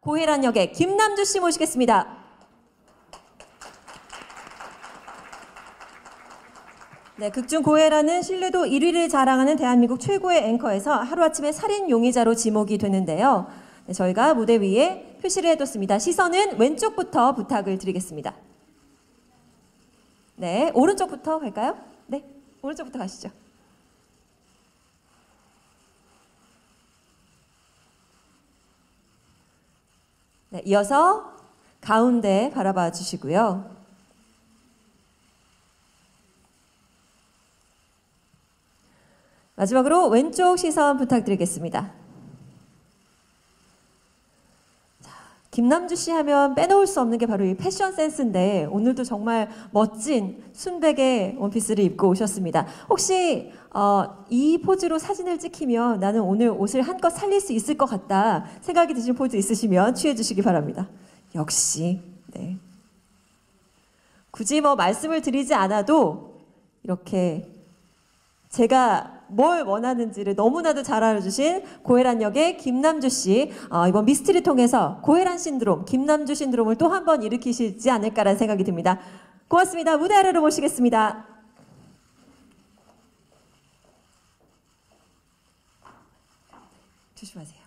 고혜란 역의 김남주 씨 모시겠습니다. 네, 극중 고혜란은 신뢰도 1위를 자랑하는 대한민국 최고의 앵커에서 하루아침에 살인 용의자로 지목이 되는데요. 네, 저희가 무대 위에 표시를 해뒀습니다. 시선은 왼쪽부터 부탁을 드리겠습니다. 네, 오른쪽부터 갈까요? 네, 오른쪽부터 가시죠. 네, 이어서 가운데 바라봐 주시고요. 마지막으로 왼쪽 시선 부탁드리겠습니다. 자, 김남주 씨 하면 빼놓을 수 없는 게 바로 이 패션 센스인데 오늘도 정말 멋진 순백의 원피스를 입고 오셨습니다. 혹시 이 포즈로 사진을 찍히면 나는 오늘 옷을 한껏 살릴 수 있을 것 같다 생각이 드신 포즈 있으시면 취해 주시기 바랍니다. 역시 네. 굳이 말씀을 드리지 않아도 이렇게 제가 뭘 원하는지를 너무나도 잘 알아주신 고혜란 역의 김남주 씨, 이번 미스티를 통해서 고혜란 신드롬, 김남주 신드롬을 또 한 번 일으키시지 않을까라는 생각이 듭니다. 고맙습니다. 무대 아래로 모시겠습니다. 조심하세요.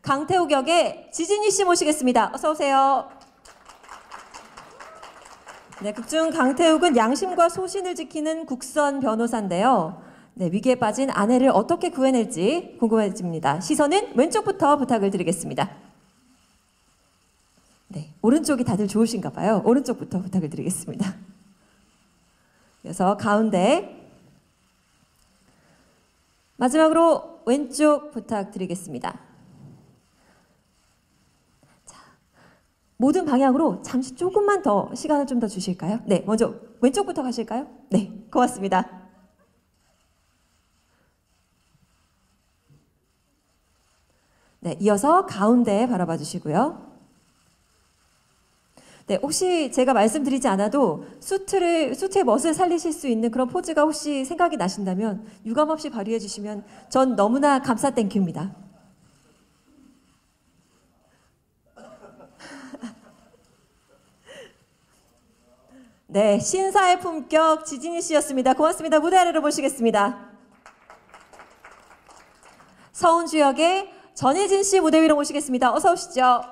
강태욱 역의 지진희 씨 모시겠습니다. 어서 오세요. 네, 극중 강태욱은 양심과 소신을 지키는 국선 변호사인데요. 네, 위기에 빠진 아내를 어떻게 구해낼지 궁금해집니다. 시선은 왼쪽부터 부탁을 드리겠습니다. 네, 오른쪽이 다들 좋으신가 봐요. 오른쪽부터 부탁을 드리겠습니다. 그래서 가운데 마지막으로 왼쪽 부탁드리겠습니다. 자, 모든 방향으로 잠시 조금만 더 시간을 좀 더 주실까요? 네, 먼저 왼쪽부터 가실까요? 네, 고맙습니다. 네, 이어서 가운데 바라봐 주시고요. 네, 혹시 제가 말씀드리지 않아도 수트의 멋을 살리실 수 있는 그런 포즈가 혹시 생각이 나신다면 유감없이 발휘해 주시면 전 너무나 감사 땡큐입니다. 네, 신사의 품격 지진희 씨였습니다. 고맙습니다. 무대 아래로 모시겠습니다. 서은주 역의 전혜진 씨 무대 위로 모시겠습니다. 어서 오시죠.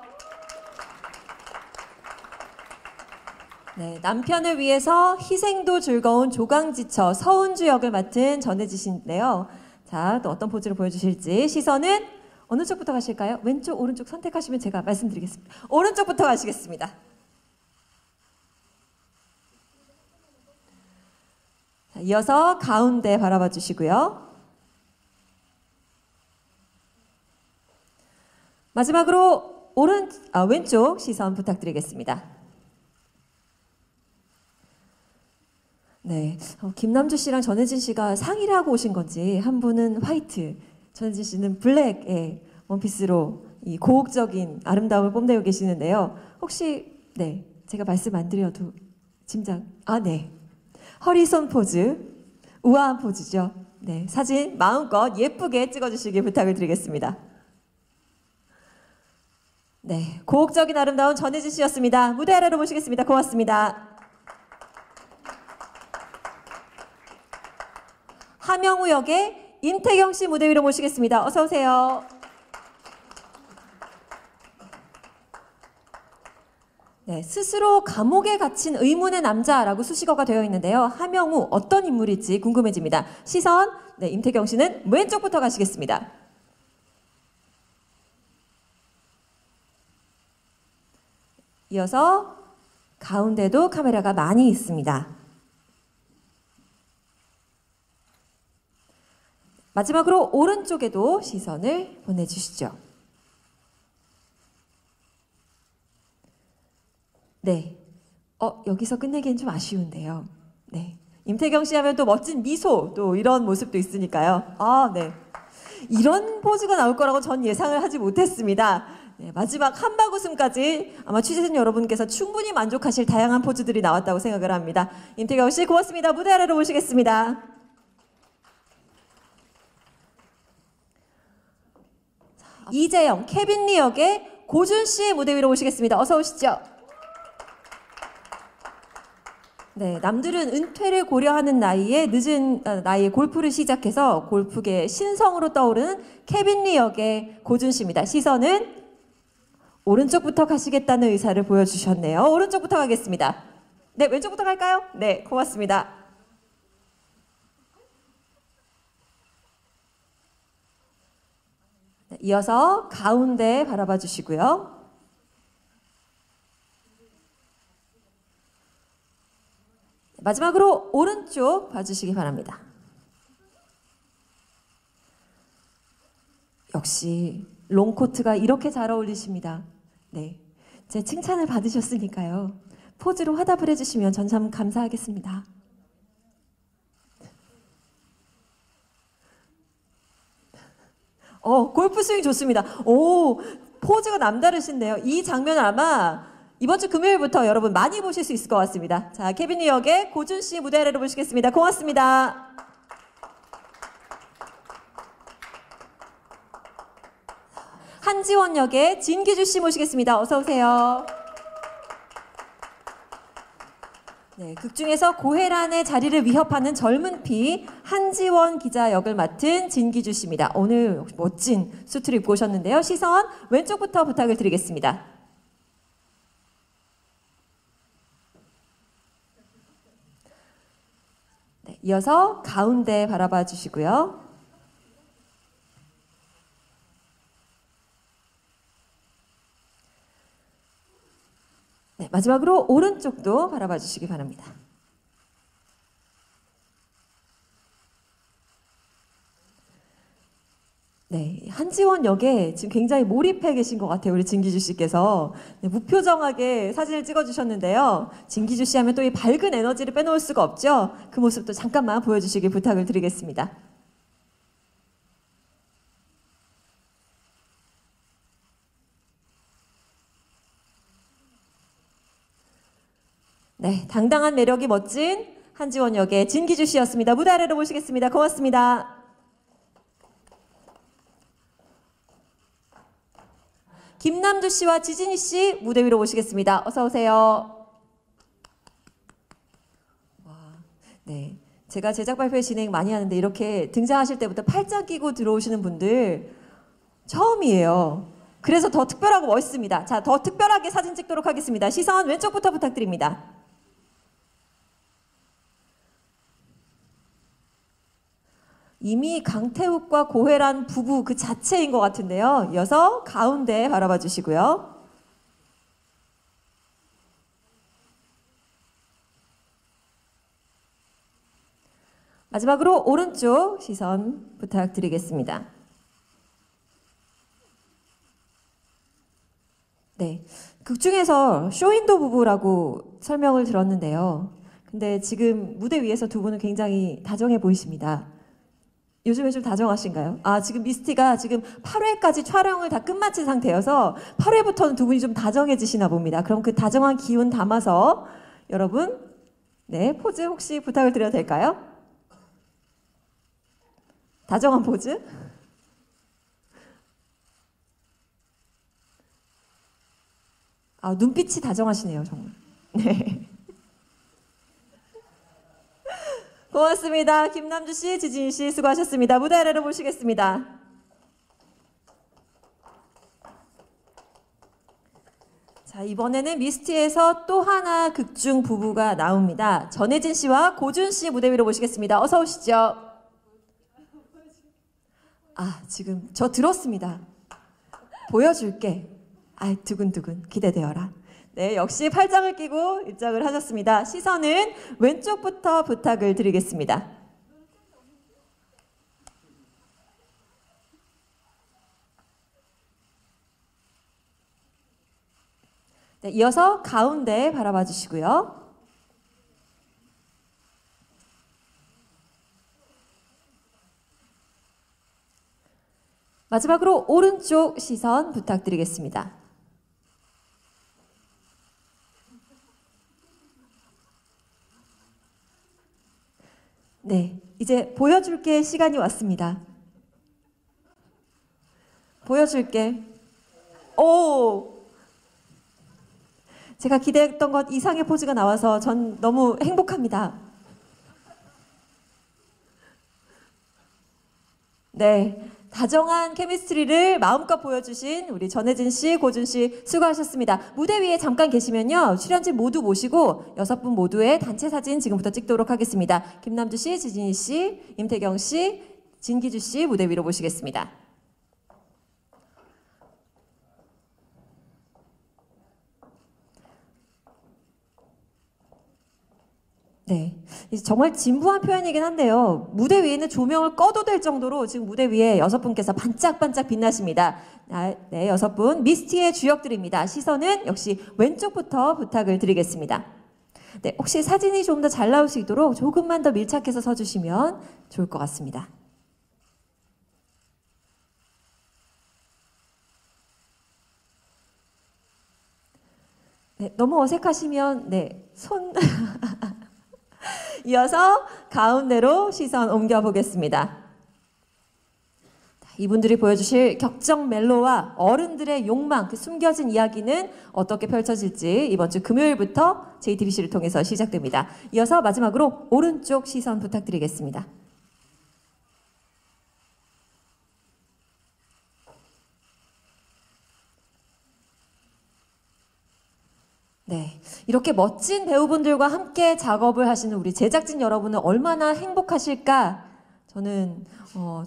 네, 남편을 위해서 희생도 즐거운 조강지처 서은주 역을 맡은 전혜진 씨인데요. 자, 또 어떤 포즈를 보여주실지 시선은 어느 쪽부터 가실까요? 왼쪽, 오른쪽 선택하시면 제가 말씀드리겠습니다. 오른쪽부터 가시겠습니다. 자, 이어서 가운데 바라봐 주시고요. 마지막으로 왼쪽 시선 부탁드리겠습니다. 네, 김남주 씨랑 전혜진 씨가 상의를 하고 오신 건지 한 분은 화이트, 전혜진 씨는 블랙의 원피스로 이 고혹적인 아름다움을 뽐내고 계시는데요. 혹시 네, 제가 말씀 안 드려도 짐작, 네, 허리손 포즈, 우아한 포즈죠. 네, 사진 마음껏 예쁘게 찍어주시길 부탁을 드리겠습니다. 네, 고혹적인 아름다운 전혜진 씨였습니다. 무대 아래로 모시겠습니다. 고맙습니다. 하명우 역의 임태경 씨 무대 위로 모시겠습니다. 어서 오세요. 네, 스스로 감옥에 갇힌 의문의 남자라고 수식어가 되어 있는데요. 하명우 어떤 인물일지 궁금해집니다. 시선, 네, 임태경 씨는 왼쪽부터 가시겠습니다. 이어서 가운데도 카메라가 많이 있습니다. 마지막으로 오른쪽에도 시선을 보내주시죠. 네, 여기서 끝내기엔 좀 아쉬운데요. 네, 임태경 씨 하면 또 멋진 미소, 또 이런 모습도 있으니까요. 네, 이런 포즈가 나올 거라고 전 예상을 하지 못했습니다. 네, 마지막 한박 웃음까지 아마 취재진 여러분께서 충분히 만족하실 다양한 포즈들이 나왔다고 생각을 합니다. 임태경 씨 고맙습니다. 무대 아래로 모시겠습니다. 이재영, 케빈 리 역의 고준 씨 무대 위로 오시겠습니다. 어서 오시죠. 네, 남들은 은퇴를 고려하는 나이에 늦은 나이에 골프를 시작해서 골프계 신성으로 떠오르는 케빈 리 역의 고준 씨입니다. 시선은 오른쪽부터 가시겠다는 의사를 보여주셨네요. 오른쪽부터 가겠습니다. 네, 왼쪽부터 갈까요? 네, 고맙습니다. 네, 이어서 가운데 바라봐 주시고요. 마지막으로 오른쪽 봐주시기 바랍니다. 역시 롱코트가 이렇게 잘 어울리십니다. 네, 제 칭찬을 받으셨으니까요. 포즈로 화답을 해주시면 전 참 감사하겠습니다. 골프 스윙 좋습니다. 오, 포즈가 남다르신데요. 이 장면 아마 이번 주 금요일부터 여러분 많이 보실 수 있을 것 같습니다. 자, 케빈 리 역의 고준 씨 무대 아래로 모시겠습니다. 고맙습니다. 한지원 역의 진기주 씨 모시겠습니다. 어서 오세요. 네, 극 중에서 고혜란의 자리를 위협하는 젊은 피 한지원 기자 역을 맡은 진기주 씨입니다. 오늘 멋진 수트를 입고 오셨는데요. 시선 왼쪽부터 부탁을 드리겠습니다. 이어서 가운데 바라봐 주시고요. 네, 마지막으로 오른쪽도 바라봐 주시기 바랍니다. 네, 한지원 역에 지금 굉장히 몰입해 계신 것 같아요. 우리 진기주 씨께서. 네, 무표정하게 사진을 찍어주셨는데요. 진기주 씨 하면 또 이 밝은 에너지를 빼놓을 수가 없죠. 그 모습도 잠깐만 보여주시길 부탁을 드리겠습니다. 네, 당당한 매력이 멋진 한지원 역의 진기주 씨였습니다. 무대 아래로 모시겠습니다. 고맙습니다. 김남주 씨와 지진희 씨 무대 위로 모시겠습니다. 어서 오세요. 네, 제가 제작 발표회 진행 많이 하는데 이렇게 등장하실 때부터 팔짱 끼고 들어오시는 분들 처음이에요. 그래서 더 특별하고 멋있습니다. 자, 더 특별하게 사진 찍도록 하겠습니다. 시선 왼쪽부터 부탁드립니다. 이미 강태욱과 고혜란 부부 그 자체인 것 같은데요. 이어서 가운데 바라봐 주시고요. 마지막으로 오른쪽 시선 부탁드리겠습니다. 네, 극 중에서 쇼윈도 부부라고 설명을 들었는데요. 근데 지금 무대 위에서 두 분은 굉장히 다정해 보이십니다. 요즘에 좀 다정하신가요? 아, 지금 미스티가 지금 8회까지 촬영을 다 끝마친 상태여서 8회부터는 두 분이 좀 다정해지시나 봅니다. 그럼 그 다정한 기운 담아서 여러분, 네, 포즈 혹시 부탁을 드려도 될까요? 다정한 포즈? 아, 눈빛이 다정하시네요, 정말. 네. 고맙습니다. 김남주 씨, 지진희 씨 수고하셨습니다. 무대 아래로 모시겠습니다. 자, 이번에는 미스티에서 또 하나 극중 부부가 나옵니다. 전혜진 씨와 고준 씨 무대 위로 모시겠습니다. 어서 오시죠. 아, 지금 저 들었습니다. 보여줄게. 아, 두근두근 기대되어라. 네, 역시 팔짱을 끼고 입장을 하셨습니다. 시선은 왼쪽부터 부탁을 드리겠습니다. 네, 이어서 가운데 바라봐 주시고요. 마지막으로 오른쪽 시선 부탁드리겠습니다. 네, 이제 보여줄게 시간이 왔습니다. 보여줄게. 오! 제가 기대했던 것 이상의 포즈가 나와서 전 너무 행복합니다. 네, 다정한 케미스트리를 마음껏 보여주신 우리 전혜진 씨, 고준 씨 수고하셨습니다. 무대 위에 잠깐 계시면요, 출연진 모두 모시고 6분 모두의 단체 사진 지금부터 찍도록 하겠습니다. 김남주 씨, 지진희 씨, 임태경 씨, 진기주 씨 무대 위로 모시겠습니다. 네, 정말 진부한 표현이긴 한데요. 무대 위에는 조명을 꺼도 될 정도로 지금 무대 위에 6분께서 반짝반짝 빛나십니다. 네, 6분 미스티의 주역들입니다. 시선은 역시 왼쪽부터 부탁을 드리겠습니다. 네, 혹시 사진이 좀 더 잘 나올 수 있도록 조금만 더 밀착해서 서주시면 좋을 것 같습니다. 네, 너무 어색하시면 네, 손... 이어서 가운데로 시선 옮겨보겠습니다. 이분들이 보여주실 격정 멜로와 어른들의 욕망, 그 숨겨진 이야기는 어떻게 펼쳐질지 이번 주 금요일부터 JTBC를 통해서 시작됩니다. 이어서 마지막으로 오른쪽 시선 부탁드리겠습니다. 네, 이렇게 멋진 배우분들과 함께 작업을 하시는 우리 제작진 여러분은 얼마나 행복하실까? 저는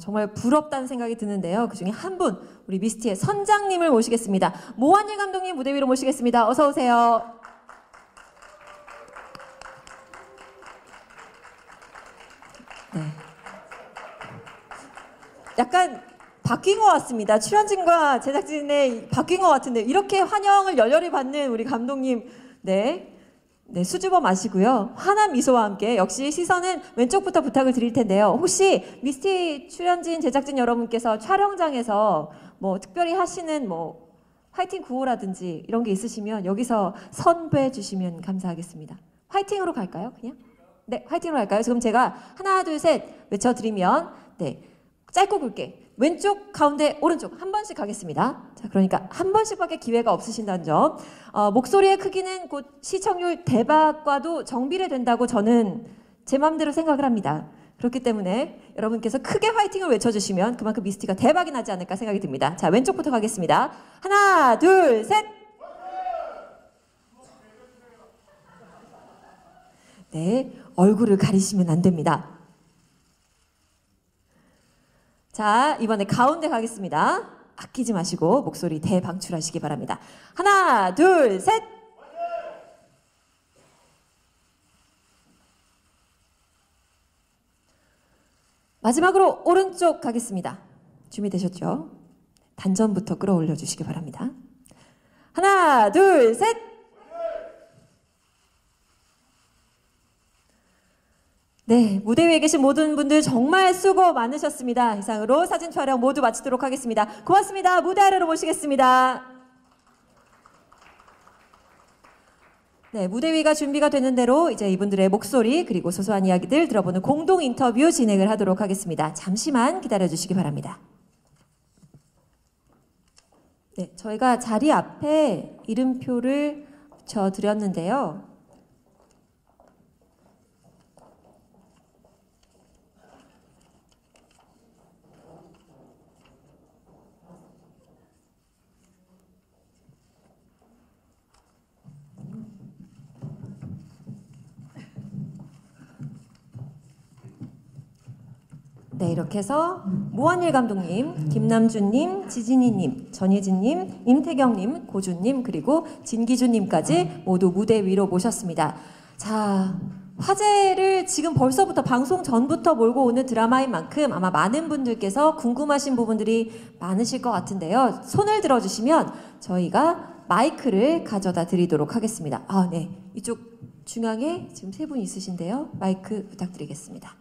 정말 부럽다는 생각이 드는데요. 그 중에 한 분, 우리 미스티의 선장님을 모시겠습니다. 모한일 감독님 무대 위로 모시겠습니다. 어서 오세요. 네, 약간 바뀐 것 같습니다. 출연진과 제작진의 바뀐 것 같은데 이렇게 환영을 열렬히 받는 우리 감독님, 네, 수줍어 마시고요. 환한 미소와 함께 역시 시선은 왼쪽부터 부탁을 드릴 텐데요. 혹시 미스티 출연진 제작진 여러분께서 촬영장에서 뭐 특별히 하시는 뭐 화이팅 구호라든지 이런 게 있으시면 여기서 선보여 주시면 감사하겠습니다. 화이팅으로 갈까요? 그냥? 네, 화이팅으로 갈까요? 지금 제가 하나, 둘, 셋 외쳐드리면 네, 짧고 굵게 왼쪽, 가운데, 오른쪽 한 번씩 가겠습니다. 자, 그러니까 한 번씩밖에 기회가 없으신다는 점. 목소리의 크기는 곧 시청률 대박과도 정비례된다고 저는 제 마음대로 생각을 합니다. 그렇기 때문에 여러분께서 크게 화이팅을 외쳐주시면 그만큼 미스티가 대박이 나지 않을까 생각이 듭니다. 자, 왼쪽부터 가겠습니다. 하나, 둘, 셋! 네, 얼굴을 가리시면 안 됩니다. 자, 이번에 가운데 가겠습니다. 아끼지 마시고 목소리 대방출하시기 바랍니다. 하나, 둘, 셋! 마지막으로 오른쪽 가겠습니다. 준비되셨죠? 단전부터 끌어올려 주시기 바랍니다. 하나, 둘, 셋! 네, 무대 위에 계신 모든 분들 정말 수고 많으셨습니다. 이상으로 사진 촬영 모두 마치도록 하겠습니다. 고맙습니다. 무대 아래로 모시겠습니다. 네, 무대 위가 준비가 되는 대로 이제 이분들의 목소리 그리고 소소한 이야기들 들어보는 공동 인터뷰 진행을 하도록 하겠습니다. 잠시만 기다려주시기 바랍니다. 네, 저희가 자리 앞에 이름표를 붙여드렸는데요. 네, 이렇게 해서 모한일 감독님, 김남주님, 지진희님, 전혜진님, 임태경님, 고준님 그리고 진기주님까지 모두 무대 위로 모셨습니다. 자, 화제를 지금 벌써부터 방송 전부터 몰고 오는 드라마인 만큼 아마 많은 분들께서 궁금하신 부분들이 많으실 것 같은데요. 손을 들어주시면 저희가 마이크를 가져다 드리도록 하겠습니다. 아, 네, 이쪽 중앙에 지금 3분 있으신데요. 마이크 부탁드리겠습니다.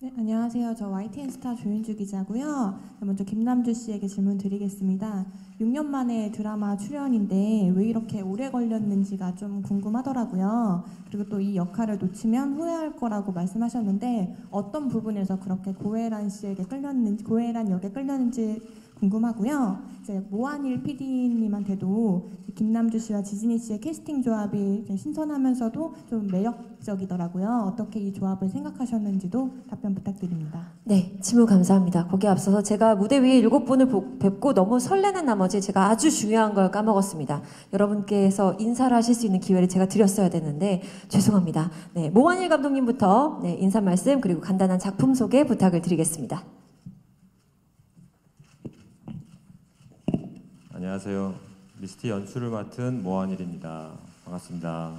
네, 안녕하세요. 저 YTN 스타 조윤주 기자고요. 먼저 김남주 씨에게 질문 드리겠습니다. 6년 만에 드라마 출연인데 왜 이렇게 오래 걸렸는지가 좀 궁금하더라고요. 그리고 또 이 역할을 놓치면 후회할 거라고 말씀하셨는데 어떤 부분에서 그렇게 고혜란 역에 끌렸는지 궁금하고요. 이제 모한일 PD님한테도 김남주 씨와 지진희 씨의 캐스팅 조합이 신선하면서도 좀 매력적이더라고요. 어떻게 이 조합을 생각하셨는지도 답변 부탁드립니다. 네, 질문 감사합니다. 거기에 앞서서 제가 무대 위에 7분을 뵙고 너무 설레는 나머지 제가 아주 중요한 걸 까먹었습니다. 여러분께서 인사를 하실 수 있는 기회를 제가 드렸어야 되는데 죄송합니다. 네, 모한일 감독님부터 네, 인사 말씀 그리고 간단한 작품 소개 부탁을 드리겠습니다. 안녕하세요. 미스티 연출을 맡은 모한일입니다. 반갑습니다.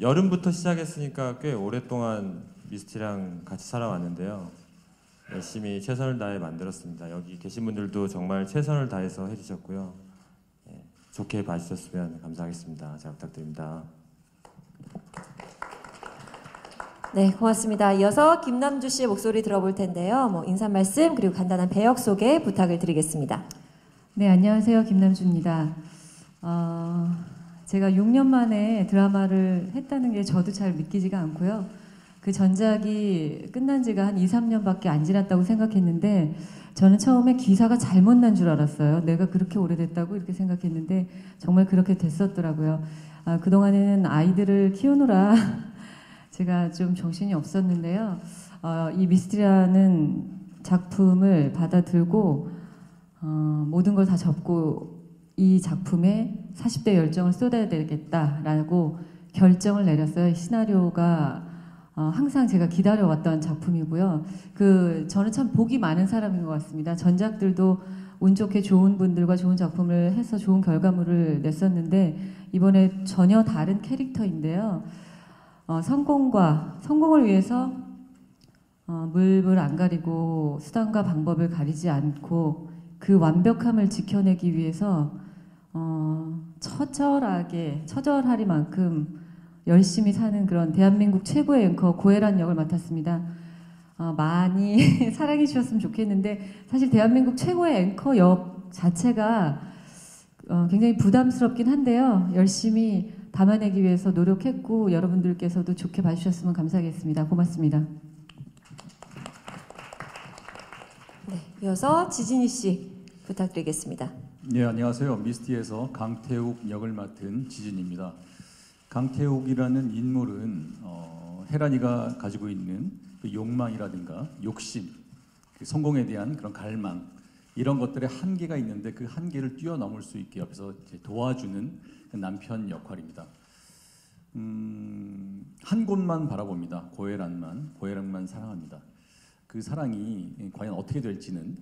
여름부터 시작했으니까 꽤 오랫동안 미스티랑 같이 살아왔는데요. 열심히 최선을 다해 만들었습니다. 여기 계신 분들도 정말 최선을 다해서 해주셨고요. 좋게 봐주셨으면 감사하겠습니다. 잘 부탁드립니다. 네, 고맙습니다. 이어서 김남주 씨의 목소리 들어볼 텐데요. 인사 말씀 그리고 간단한 배역 소개 부탁을 드리겠습니다. 네, 안녕하세요. 김남주입니다. 제가 6년 만에 드라마를 했다는 게 저도 잘 믿기지가 않고요. 그 전작이 끝난 지가 한 2, 3년밖에 안 지났다고 생각했는데 저는 처음에 기사가 잘못 난 줄 알았어요. 내가 그렇게 오래됐다고 이렇게 생각했는데 정말 그렇게 됐었더라고요. 그동안에는 아이들을 키우느라 제가 좀 정신이 없었는데요. 이 미스티라는 작품을 받아들고 모든 걸 다 접고 이 작품에 40대 열정을 쏟아야 되겠다라고 결정을 내렸어요. 시나리오가 항상 제가 기다려왔던 작품이고요. 저는 참 복이 많은 사람인 것 같습니다. 전작들도 운 좋게 좋은 분들과 좋은 작품을 해서 좋은 결과물을 냈었는데 이번에 전혀 다른 캐릭터인데요. 성공을 위해서 물불 안 가리고 수단과 방법을 가리지 않고 그 완벽함을 지켜내기 위해서 처절하리만큼 열심히 사는 그런 대한민국 최고의 앵커 고혜란 역을 맡았습니다. 많이 사랑해 주셨으면 좋겠는데 사실 대한민국 최고의 앵커 역 자체가 굉장히 부담스럽긴 한데요. 열심히 담아내기 위해서 노력했고 여러분들께서도 좋게 봐주셨으면 감사하겠습니다. 고맙습니다. 네, 이어서 지진희 씨 부탁드리겠습니다. 네, 안녕하세요. 미스티에서 강태욱 역을 맡은 지진희입니다. 강태욱이라는 인물은 혜란이가 가지고 있는 그 욕망이라든가 욕심, 그 성공에 대한 그런 갈망 이런 것들에 한계가 있는데 그 한계를 뛰어넘을 수 있게 옆에서 이제 도와주는 남편 역할입니다. 한 곳만 바라봅니다. 고혜란만 사랑합니다. 그 사랑이 과연 어떻게 될지는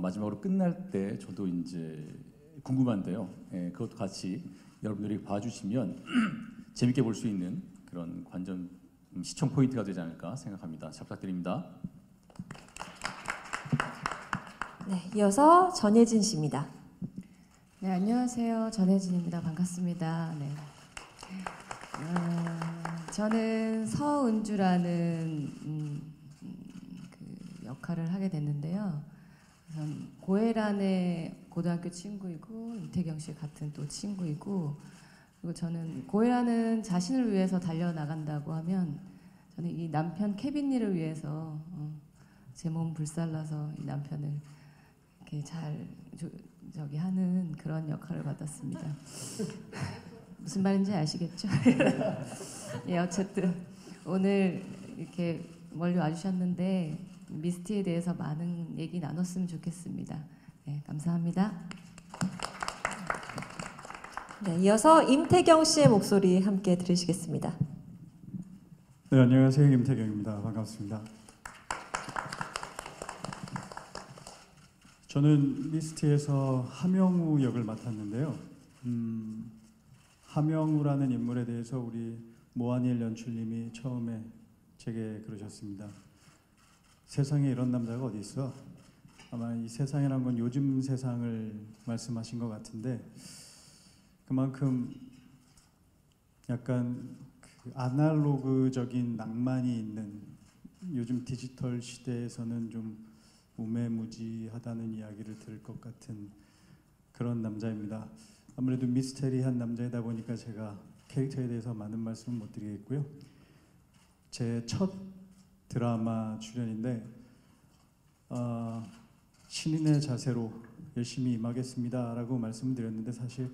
마지막으로 끝날 때 저도 이제 궁금한데요. 그것도 같이 여러분들이 봐주시면 재밌게 볼 수 있는 그런 관전 시청 포인트가 되지 않을까 생각합니다. 잘 부탁드립니다. 네, 이어서 전혜진 씨입니다. 네, 안녕하세요. 전혜진입니다. 반갑습니다. 네. 저는 서은주라는 그 역할을 하게 됐는데요. 우선 고혜란의 고등학교 친구이고 임태경 씨 같은 또 친구이고 그리고 저는 고혜란은 자신을 위해서 달려나간다고 하면 저는 이 남편 케빈 리를 위해서 제 몸 불살라서 이 남편을 이렇게 잘 저기 하는 그런 역할을 받았습니다. 무슨 말인지 아시겠죠? 예, 어쨌든 오늘 이렇게 멀리 와주셨는데 미스티에 대해서 많은 얘기 나눴으면 좋겠습니다. 네, 감사합니다. 네, 이어서 임태경 씨의 목소리 함께 들으시겠습니다. 네, 안녕하세요. 임태경입니다. 반갑습니다. 저는 미스티에서 하명우 역을 맡았는데요. 하명우라는 인물에 대해서 우리 모한일 연출님이 처음에 제게 그러셨습니다. 세상에 이런 남자가 어디 있어? 아마 이 세상이란 건 요즘 세상을 말씀하신 것 같은데 그만큼 약간 그 아날로그적인 낭만이 있는 요즘 디지털 시대에서는 좀 무매무지하다는 이야기를 들을 것 같은 그런 남자입니다. 아무래도 미스테리한 남자이다 보니까 제가 캐릭터에 대해서 많은 말씀은 못 드리겠고요. 제 첫 드라마 출연인데 신인의 자세로 열심히 임하겠습니다 라고 말씀드렸는데 사실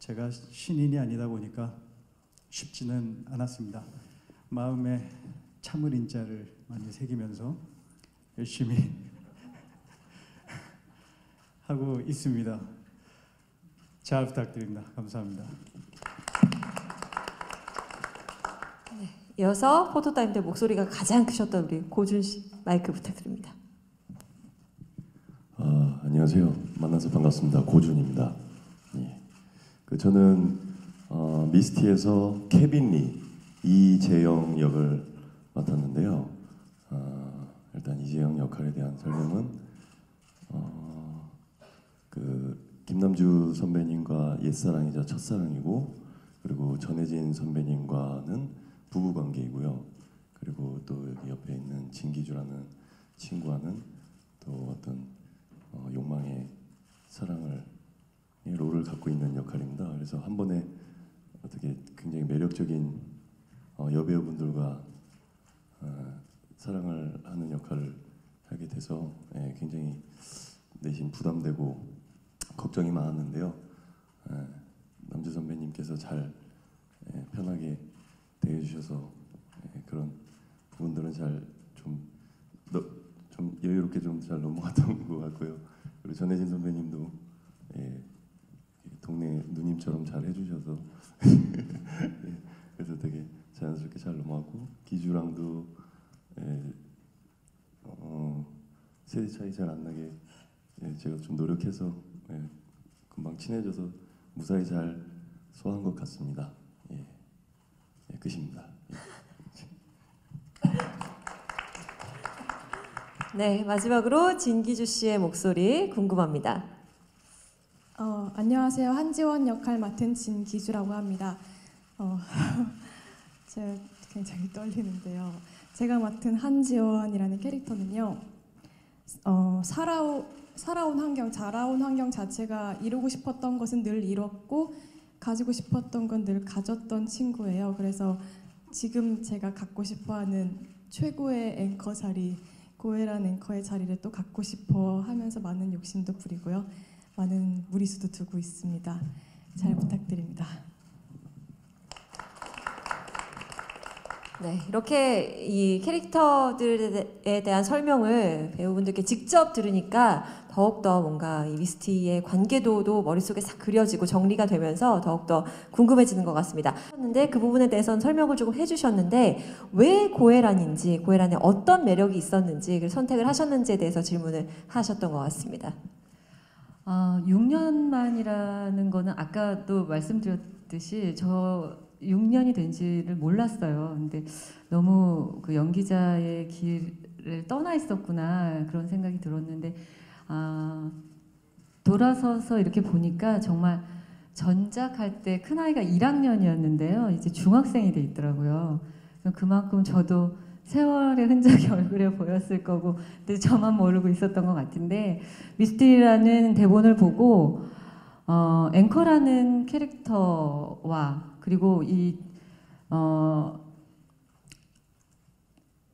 제가 신인이 아니다 보니까 쉽지는 않았습니다. 마음에 참을 인자를 많이 새기면서 열심히 하고 있습니다. 잘 부탁드립니다. 감사합니다. 네, 이어서 포토타임 때 목소리가 가장 크셨던 우리 고준 씨 마이크 부탁드립니다. 안녕하세요. 만나서 반갑습니다. 고준입니다. 예. 저는 미스티에서 케빈 리 이재영 역을 맡았는데요. 일단 이재영 역할에 대한 설명은 김남주 선배님과 옛사랑이자 첫사랑이고, 그리고 전혜진 선배님과는 부부관계이고요. 그리고 또 여기 옆에 있는 진기주라는 친구와는 또 어떤 욕망의 사랑을 롤을 갖고 있는 역할입니다. 그래서 한 번에 어떻게 굉장히 매력적인 여배우분들과 사랑을 하는 역할을 하게 돼서 굉장히 내심 부담되고 걱정이 많았는데요. 남주 선배님께서 잘 편하게 대해주셔서 그런 부분들은 좀 여유롭게 좀 잘 넘어갔던 것 같고요. 그리고 전혜진 선배님도 동네 누님처럼 잘 해주셔서 그래서 되게 자연스럽게 잘 넘어갔고, 기주랑도 세대 차이 잘 안 나게 제가 좀 노력해서 금방 친해져서 무사히 잘 소화한 것 같습니다. 끝입니다. 네, 마지막으로 진기주 씨의 목소리 궁금합니다. 안녕하세요. 한지원 역할 맡은 진기주라고 합니다. 제가 굉장히 떨리는데요. 제가 맡은 한지원이라는 캐릭터는요. 살아온 환경, 자라온 환경 자체가 이루고 싶었던 것은 늘 이뤘고 가지고 싶었던 건 늘 가졌던 친구예요. 그래서 지금 제가 갖고 싶어하는 최고의 앵커 자리, 고혜란 앵커의 자리를 또 갖고 싶어 하면서 많은 욕심도 부리고요. 많은 무리수도 두고 있습니다. 잘 부탁드립니다. 네, 이렇게 이 캐릭터들에 대한 설명을 배우분들께 직접 들으니까 더욱더 뭔가 이 미스티의 관계도도 머릿속에 싹 그려지고 정리가 되면서 더욱더 궁금해지는 것 같습니다. 그런데 그 부분에 대해서는 설명을 조금 해주셨는데 왜 고혜란인지, 고혜란에 어떤 매력이 있었는지 선택을 하셨는지에 대해서 질문을 하셨던 것 같습니다. 6년 만이라는 거는 아까도 말씀드렸듯이 6년이 된지를 몰랐어요. 근데 너무 그 연기자의 길을 떠나 있었구나 그런 생각이 들었는데 돌아서서 이렇게 보니까 정말 전작할 때 큰아이가 1학년이었는데요. 이제 중학생이 돼 있더라고요. 그만큼 저도 세월의 흔적이 얼굴에 보였을 거고 근데 저만 모르고 있었던 것 같은데 미스티라는 대본을 보고 앵커라는 캐릭터와 그리고 이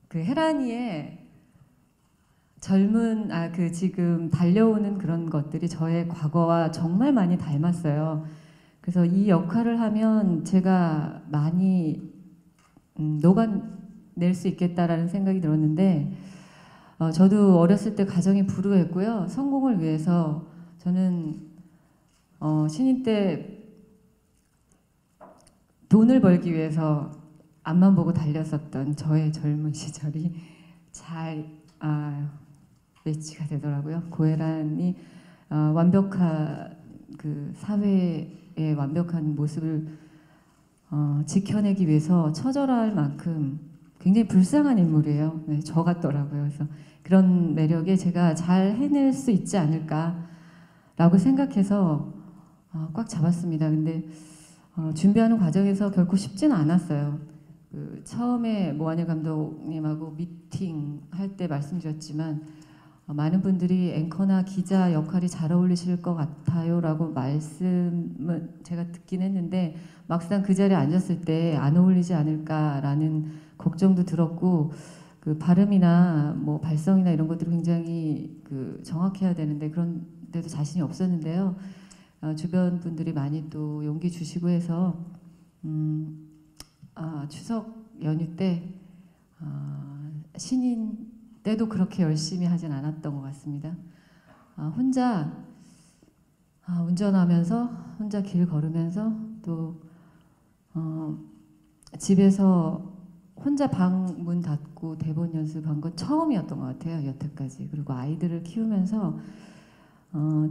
그 혜란이의 젊은 그 지금 달려오는 그런 것들이 저의 과거와 정말 많이 닮았어요. 그래서 이 역할을 하면 제가 많이 녹아낼 수 있겠다라는 생각이 들었는데 저도 어렸을 때 가정이 불우했고요. 성공을 위해서 저는 신인 때 돈을 벌기 위해서 앞만 보고 달렸었던 저의 젊은 시절이 잘 매치가 되더라고요. 고혜란이 완벽한 그 사회의 완벽한 모습을 지켜내기 위해서 처절할 만큼 굉장히 불쌍한 인물이에요. 네, 저 같더라고요. 그래서 그런 매력에 제가 잘 해낼 수 있지 않을까라고 생각해서 꽉 잡았습니다. 근데 준비하는 과정에서 결코 쉽지는 않았어요. 그 처음에 모한일 감독님하고 미팅할 때 말씀드렸지만 많은 분들이 앵커나 기자 역할이 잘 어울리실 것 같아요 라고 말씀은 제가 듣긴 했는데 막상 그 자리에 앉았을 때 안 어울리지 않을까라는 걱정도 들었고 그 발음이나 뭐 발성이나 이런 것들이 굉장히 그 정확해야 되는데 그런데도 자신이 없었는데요. 주변 분들이 많이 또 용기 주시고 해서 추석 연휴 때 신인 때도 그렇게 열심히 하진 않았던 것 같습니다. 혼자 운전하면서 혼자 길 걸으면서 또 집에서 혼자 방 문 닫고 대본 연습한 건 처음이었던 것 같아요. 여태까지. 그리고 아이들을 키우면서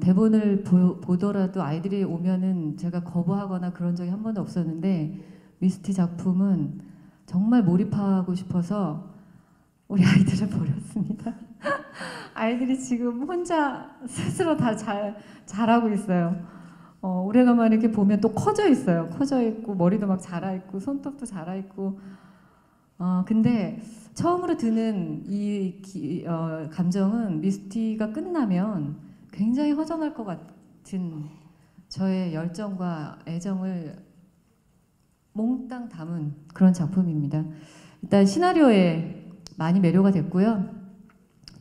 대본을 보더라도 아이들이 오면은 제가 거부하거나 그런 적이 한 번도 없었는데 미스티 작품은 정말 몰입하고 싶어서 우리 아이들을 버렸습니다. 아이들이 지금 혼자 스스로 다 잘하고 있어요. 오래간만에 이렇게 보면 또 커져 있어요. 커져 있고 머리도 막 자라 있고 손톱도 자라 있고 근데 처음으로 드는 이 감정은 미스티가 끝나면 굉장히 허전할 것 같은 저의 열정과 애정을 몽땅 담은 그런 작품입니다. 일단 시나리오에 많이 매료가 됐고요.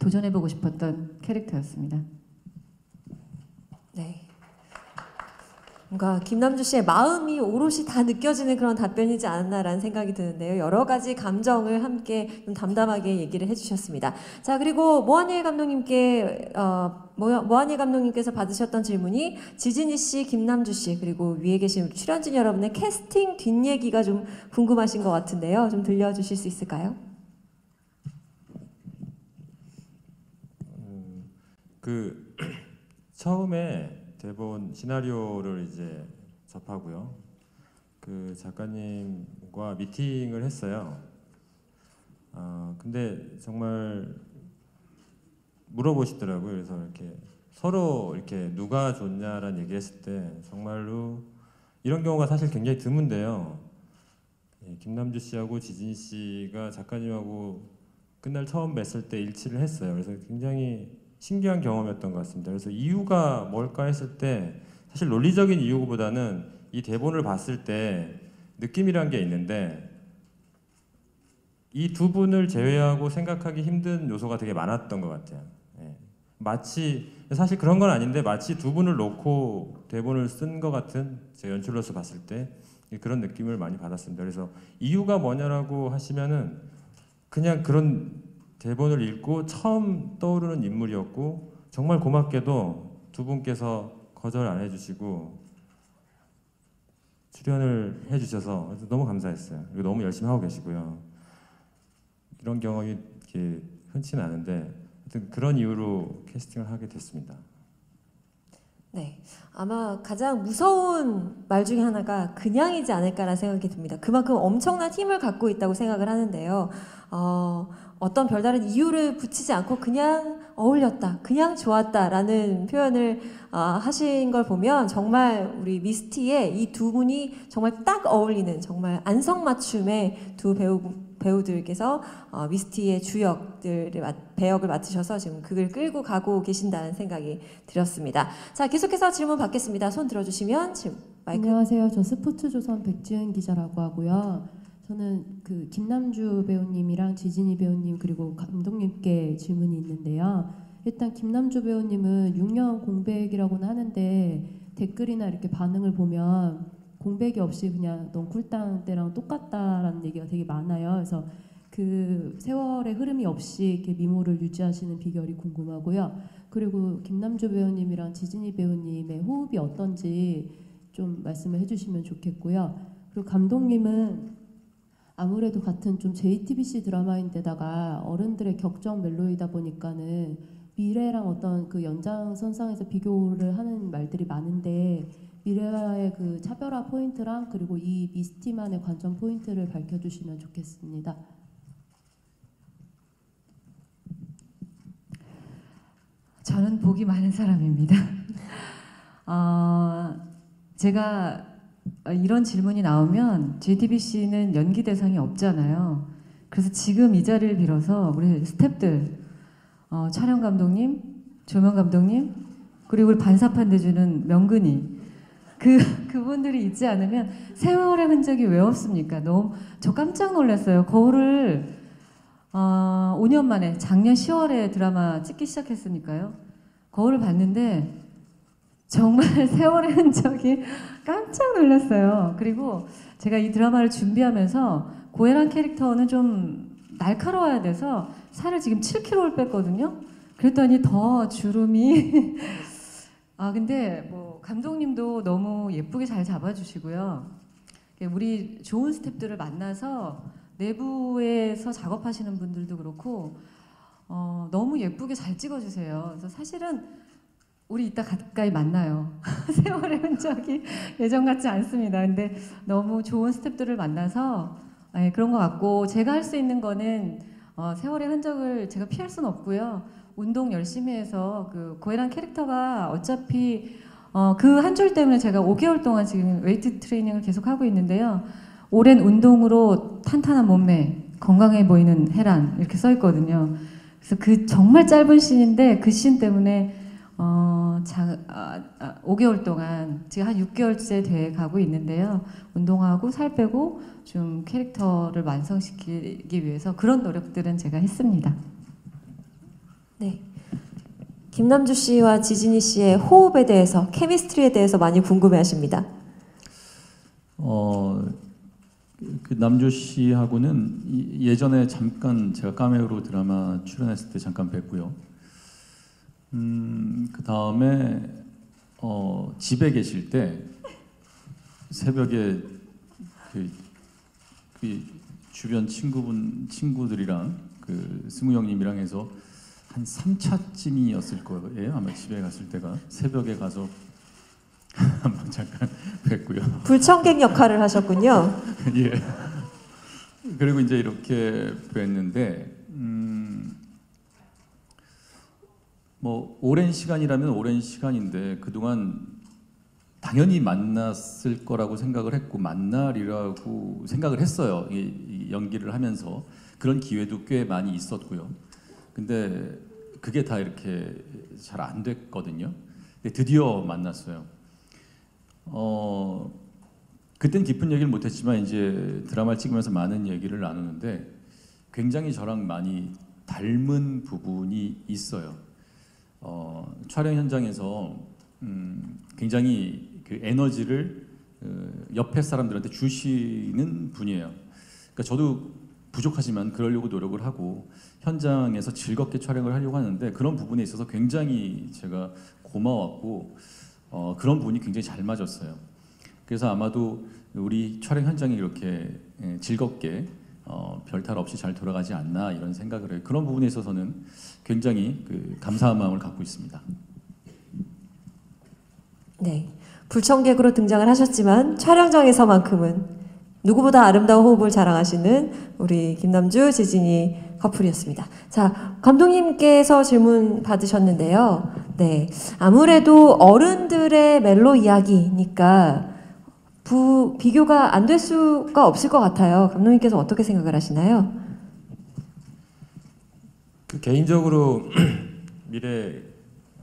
도전해보고 싶었던 캐릭터였습니다. 네. 뭔가 김남주 씨의 마음이 오롯이 다 느껴지는 그런 답변이지 않았나라는 생각이 드는데요. 여러 가지 감정을 함께 좀 담담하게 얘기를 해주셨습니다. 자, 그리고 모한일 감독님께 모한일 감독님께서 받으셨던 질문이 지진희 씨, 김남주 씨 그리고 위에 계신 출연진 여러분의 캐스팅 뒷얘기가 좀 궁금하신 것 같은데요. 좀 들려주실 수 있을까요? 처음에 대본 시나리오를 이제 접하고요. 그 작가님과 미팅을 했어요. 근데 정말 물어보시더라고요. 그래서 이렇게 서로 이렇게 누가 좋냐라는 얘기했을 때 정말로 이런 경우가 사실 굉장히 드문데요. 김남주 씨하고 지진 씨가 작가님하고 그날 처음 뵀을 때 일치를 했어요. 그래서 굉장히 신기한 경험이었던 것 같습니다. 그래서 이유가 뭘까 했을 때 사실 논리적인 이유보다는 이 대본을 봤을 때 느낌이란 게 있는데 이 두 분을 제외하고 생각하기 힘든 요소가 되게 많았던 것 같아요. 예. 마치 사실 그런 건 아닌데 마치 두 분을 놓고 대본을 쓴 것 같은 제 연출로서 봤을 때 그런 느낌을 많이 받았습니다. 그래서 이유가 뭐냐라고 하시면은 그냥 그런 대본을 읽고 처음 떠오르는 인물이었고 정말 고맙게도 두 분께서 거절 안 해주시고 출연을 해주셔서 너무 감사했어요. 그리고 너무 열심히 하고 계시고요. 이런 경험이 이렇게 흔치는 않은데 하여튼 그런 이유로 캐스팅을 하게 됐습니다. 네, 아마 가장 무서운 말 중에 하나가 그냥이지 않을까라는 생각이 듭니다. 그만큼 엄청난 힘을 갖고 있다고 생각을 하는데요. 어떤 별다른 이유를 붙이지 않고 그냥 어울렸다, 그냥 좋았다라는 표현을 하신 걸 보면 정말 우리 미스티의 이 두 분이 정말 딱 어울리는 정말 안성맞춤의 두 배우들께서 미스티의 배역을 맡으셔서 지금 그걸 끌고 가고 계신다는 생각이 들었습니다. 자, 계속해서 질문 받겠습니다. 손 들어주시면 지금 마이크. 안녕하세요. 저 스포츠조선 백지은 기자라고 하고요. 저는 그 김남주 배우님이랑 지진희 배우님 그리고 감독님께 질문이 있는데요. 일단 김남주 배우님은 6년 공백이라고는 하는데 댓글이나 이렇게 반응을 보면 공백이 없이 그냥 넌 꿀땅 때랑 똑같다라는 얘기가 되게 많아요. 그래서 그 세월의 흐름이 없이 이렇게 미모를 유지하시는 비결이 궁금하고요. 그리고 김남주 배우님이랑 지진희 배우님의 호흡이 어떤지 좀 말씀을 해주시면 좋겠고요. 그리고 감독님은 아무래도 같은 좀 JTBC 드라마인데다가 어른들의 격정 멜로이다 보니까는 미래랑 어떤 그 연장선상에서 비교를 하는 말들이 많은데 미래와의 그 차별화 포인트랑 그리고 이 미스티만의 관전 포인트를 밝혀주시면 좋겠습니다. 저는 복이 많은 사람입니다. 제가 이런 질문이 나오면 JTBC는 연기 대상이 없잖아요. 그래서 지금 이 자리를 빌어서 우리 스태프들, 촬영 감독님, 조명 감독님, 그리고 우리 반사판 대주는 명근이, 그분들이 있지 않으면 세월의 흔적이 왜 없습니까? 너무 저 깜짝 놀랐어요. 거울을 5년 만에 작년 10월에 드라마 찍기 시작했으니까요. 거울을 봤는데 정말 세월의 흔적이 깜짝 놀랐어요. 그리고 제가 이 드라마를 준비하면서 고혜란 캐릭터는 좀 날카로워야 돼서 살을 지금 7kg를 뺐거든요. 그랬더니 더 주름이 아 근데 뭐 감독님도 너무 예쁘게 잘 잡아주시고요. 우리 좋은 스태프들을 만나서 내부에서 작업하시는 분들도 그렇고 너무 예쁘게 잘 찍어주세요. 그래서 사실은 우리 이따 가까이 만나요. 세월의 흔적이 예전 같지 않습니다. 근데 너무 좋은 스태프들을 만나서 네, 그런 것 같고 제가 할 수 있는 거는 세월의 흔적을 제가 피할 수는 없고요. 운동 열심히 해서 그 고혜란 캐릭터가 어차피 그 한 줄 때문에 제가 5개월 동안 지금 웨이트 트레이닝을 계속 하고 있는데요. 오랜 운동으로 탄탄한 몸매, 건강해 보이는 혜란 이렇게 써 있거든요. 그래서 그 정말 짧은 씬인데 그 씬 때문에 5개월 동안 지금 한 6개월째 돼 가고 있는데요. 운동하고 살 빼고 좀 캐릭터를 완성시키기 위해서 그런 노력들은 제가 했습니다. 네, 김남주 씨와 지진희 씨의 호흡에 대해서, 케미스트리에 대해서 많이 궁금해하십니다. 그 남주 씨하고는 예전에 잠깐 제가 카메오로 드라마 출연했을 때 잠깐 뵀고요. 그 다음에 집에 계실 때 새벽에 그 주변 친구들이랑 그 승우 형님이랑 해서 한 3차쯤이었을 거예요. 아마 집에 갔을 때가 새벽에 가서 한번 잠깐 뵀고요. 불청객 역할을 하셨군요. 예. 그리고 이제 이렇게 뵀는데 뭐 오랜 시간이라면 오랜 시간인데 그동안 당연히 만났을 거라고 생각을 했고 만날이라고 생각을 했어요. 이 연기를 하면서 그런 기회도 꽤 많이 있었고요. 근데 그게 다 이렇게 잘 안 됐거든요. 근데 드디어 만났어요. 그땐 깊은 얘기를 못했지만 이제 드라마를 찍으면서 많은 얘기를 나누는데 굉장히 저랑 많이 닮은 부분이 있어요. 촬영 현장에서 굉장히 그 에너지를 옆에 사람들한테 주시는 분이에요. 그러니까 저도 부족하지만 그러려고 노력을 하고 현장에서 즐겁게 촬영을 하려고 하는데 그런 부분에 있어서 굉장히 제가 고마웠고 그런 부분이 굉장히 잘 맞았어요. 그래서 아마도 우리 촬영 현장이 이렇게 즐겁게 별탈 없이 잘 돌아가지 않나 이런 생각을 해요. 그런 부분에 있어서는 굉장히 그 감사한 마음을 갖고 있습니다. 네, 불청객으로 등장을 하셨지만 촬영장에서만큼은 누구보다 아름다운 호흡을 자랑하시는 우리 김남주, 지진희 커플이었습니다. 자, 감독님께서 질문 받으셨는데요. 네, 아무래도 어른들의 멜로 이야기니까 비교가 안 될 수가 없을 것 같아요. 감독님께서 어떻게 생각을 하시나요? 개인적으로 미래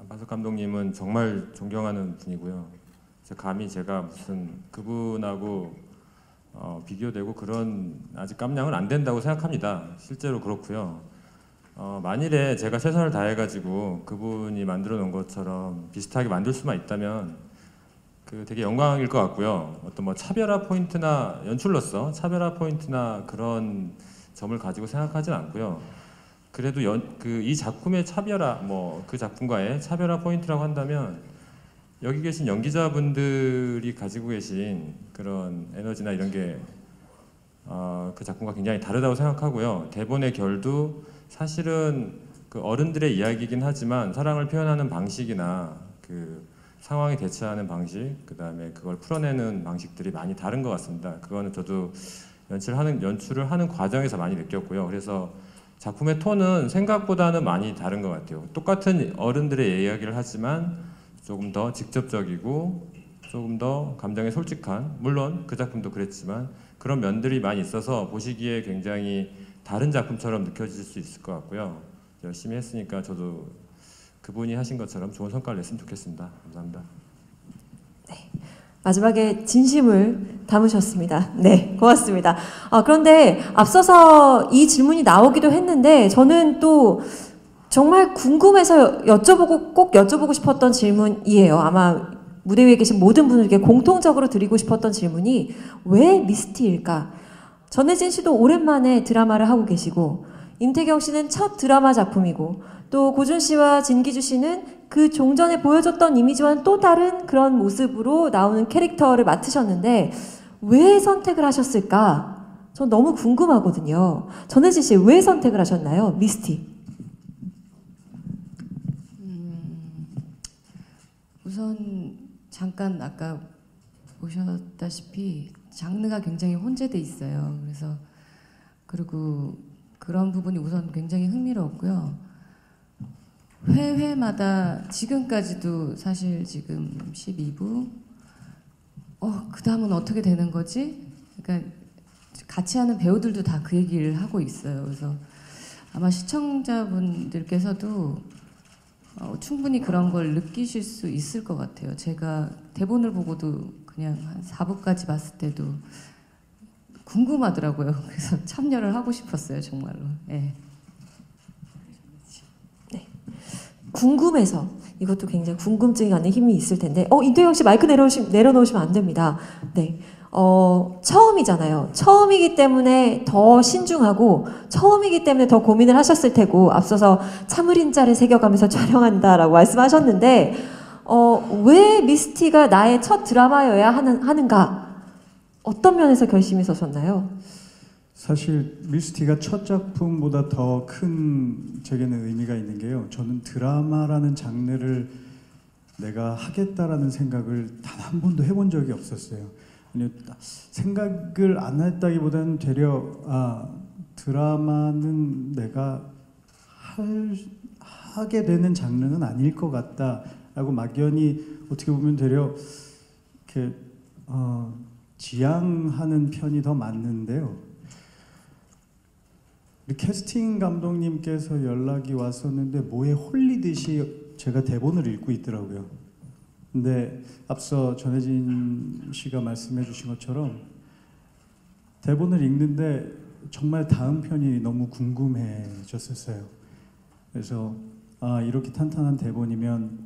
안반석 감독님은 정말 존경하는 분이고요. 감히 제가 무슨 그분하고 비교되고 그런 아직 깜냥은 안 된다고 생각합니다. 실제로 그렇고요. 만일에 제가 최선을 다해가지고 그분이 만들어 놓은 것처럼 비슷하게 만들 수만 있다면 되게 영광일 것 같고요. 어떤 차별화 포인트나 연출로서 차별화 포인트나 그런 점을 가지고 생각하진 않고요. 그래도 이 작품의 차별화, 그 작품과의 차별화 포인트라고 한다면 여기 계신 연기자분들이 가지고 계신 그런 에너지나 이런 게 그 작품과 굉장히 다르다고 생각하고요. 대본의 결도 사실은 그 어른들의 이야기이긴 하지만 사랑을 표현하는 방식이나 그 상황에 대처하는 방식, 그 다음에 그걸 풀어내는 방식들이 많이 다른 것 같습니다. 그거는 저도 연출을 하는 과정에서 많이 느꼈고요. 그래서 작품의 톤은 생각보다는 많이 다른 것 같아요. 똑같은 어른들의 이야기를 하지만 조금 더 직접적이고 조금 더 감정에 솔직한, 물론 그 작품도 그랬지만 그런 면들이 많이 있어서 보시기에 굉장히 다른 작품처럼 느껴질 수 있을 것 같고요. 열심히 했으니까 저도 그분이 하신 것처럼 좋은 성과를 냈으면 좋겠습니다. 감사합니다. 네, 마지막에 진심을 담으셨습니다. 네, 고맙습니다. 그런데 앞서서 이 질문이 나오기도 했는데 저는 또 정말 궁금해서 꼭 여쭤보고 싶었던 질문이에요. 아마 무대 위에 계신 모든 분들께 공통적으로 드리고 싶었던 질문이 왜 미스티일까? 전혜진 씨도 오랜만에 드라마를 하고 계시고 임태경 씨는 첫 드라마 작품이고 또 고준 씨와 진기주 씨는 그 종전에 보여줬던 이미지와는 또 다른 그런 모습으로 나오는 캐릭터를 맡으셨는데 왜 선택을 하셨을까? 전 너무 궁금하거든요. 전혜진 씨 왜 선택을 하셨나요? 미스티. 우선 잠깐 아까 보셨다시피 장르가 굉장히 혼재돼 있어요. 그래서 그리고 그런 부분이 우선 굉장히 흥미로웠고요. 회마다 지금까지도 사실 지금 12부 그 다음은 어떻게 되는 거지? 그러니까 같이 하는 배우들도 다 그 얘기를 하고 있어요. 그래서 아마 시청자분들께서도 충분히 그런 걸 느끼실 수 있을 것 같아요. 제가 대본을 보고도 그냥 한 4부까지 봤을 때도 궁금하더라고요. 그래서 참여를 하고 싶었어요, 정말로. 네. 네. 궁금해서 이것도 굉장히 궁금증이 갖는 힘이 있을 텐데, 임태경 씨 마이크 내려놓으시면 안 됩니다. 네. 처음이잖아요. 처음이기 때문에 더 신중하고 처음이기 때문에 더 고민을 하셨을 테고 앞서서 참을인자를 새겨가면서 촬영한다라고 말씀하셨는데 왜 미스티가 나의 첫 드라마여야 하는가? 어떤 면에서 결심이 서셨나요? 사실 미스티가 첫 작품보다 더 큰 제게는 의미가 있는 게요. 저는 드라마라는 장르를 내가 하겠다라는 생각을 단 한 번도 해본 적이 없었어요. 생각을 안 했다기보다는 되려 드라마는 내가 하게 되는 장르는 아닐 것 같다라고 막연히 어떻게 보면 되려 이렇게 지향하는 편이 더 맞는데요. 우리 캐스팅 감독님께서 연락이 왔었는데 뭐에 홀리듯이 제가 대본을 읽고 있더라고요. 근데 앞서 전혜진 씨가 말씀해 주신 것처럼 대본을 읽는데 정말 다음 편이 너무 궁금해졌었어요. 그래서 이렇게 탄탄한 대본이면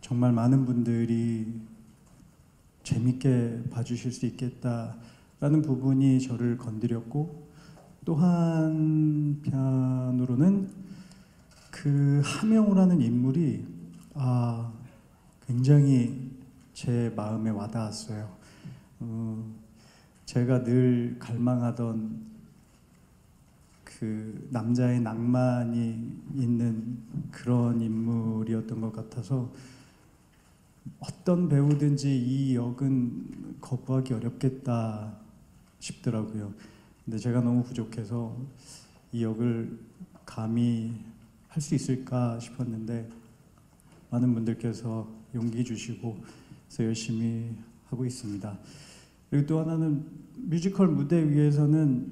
정말 많은 분들이 재밌게 봐주실 수 있겠다라는 부분이 저를 건드렸고 또 한편으로는 그 하명우라는 인물이 굉장히 제 마음에 와닿았어요. 제가 늘 갈망하던 그 남자의 낭만이 있는 그런 인물이었던 것 같아서 어떤 배우든지 이 역은 거부하기 어렵겠다 싶더라고요. 근데 제가 너무 부족해서 이 역을 감히 할 수 있을까 싶었는데 많은 분들께서 용기 주시고 그래서 열심히 하고 있습니다. 그리고 또 하나는 뮤지컬 무대 위에서는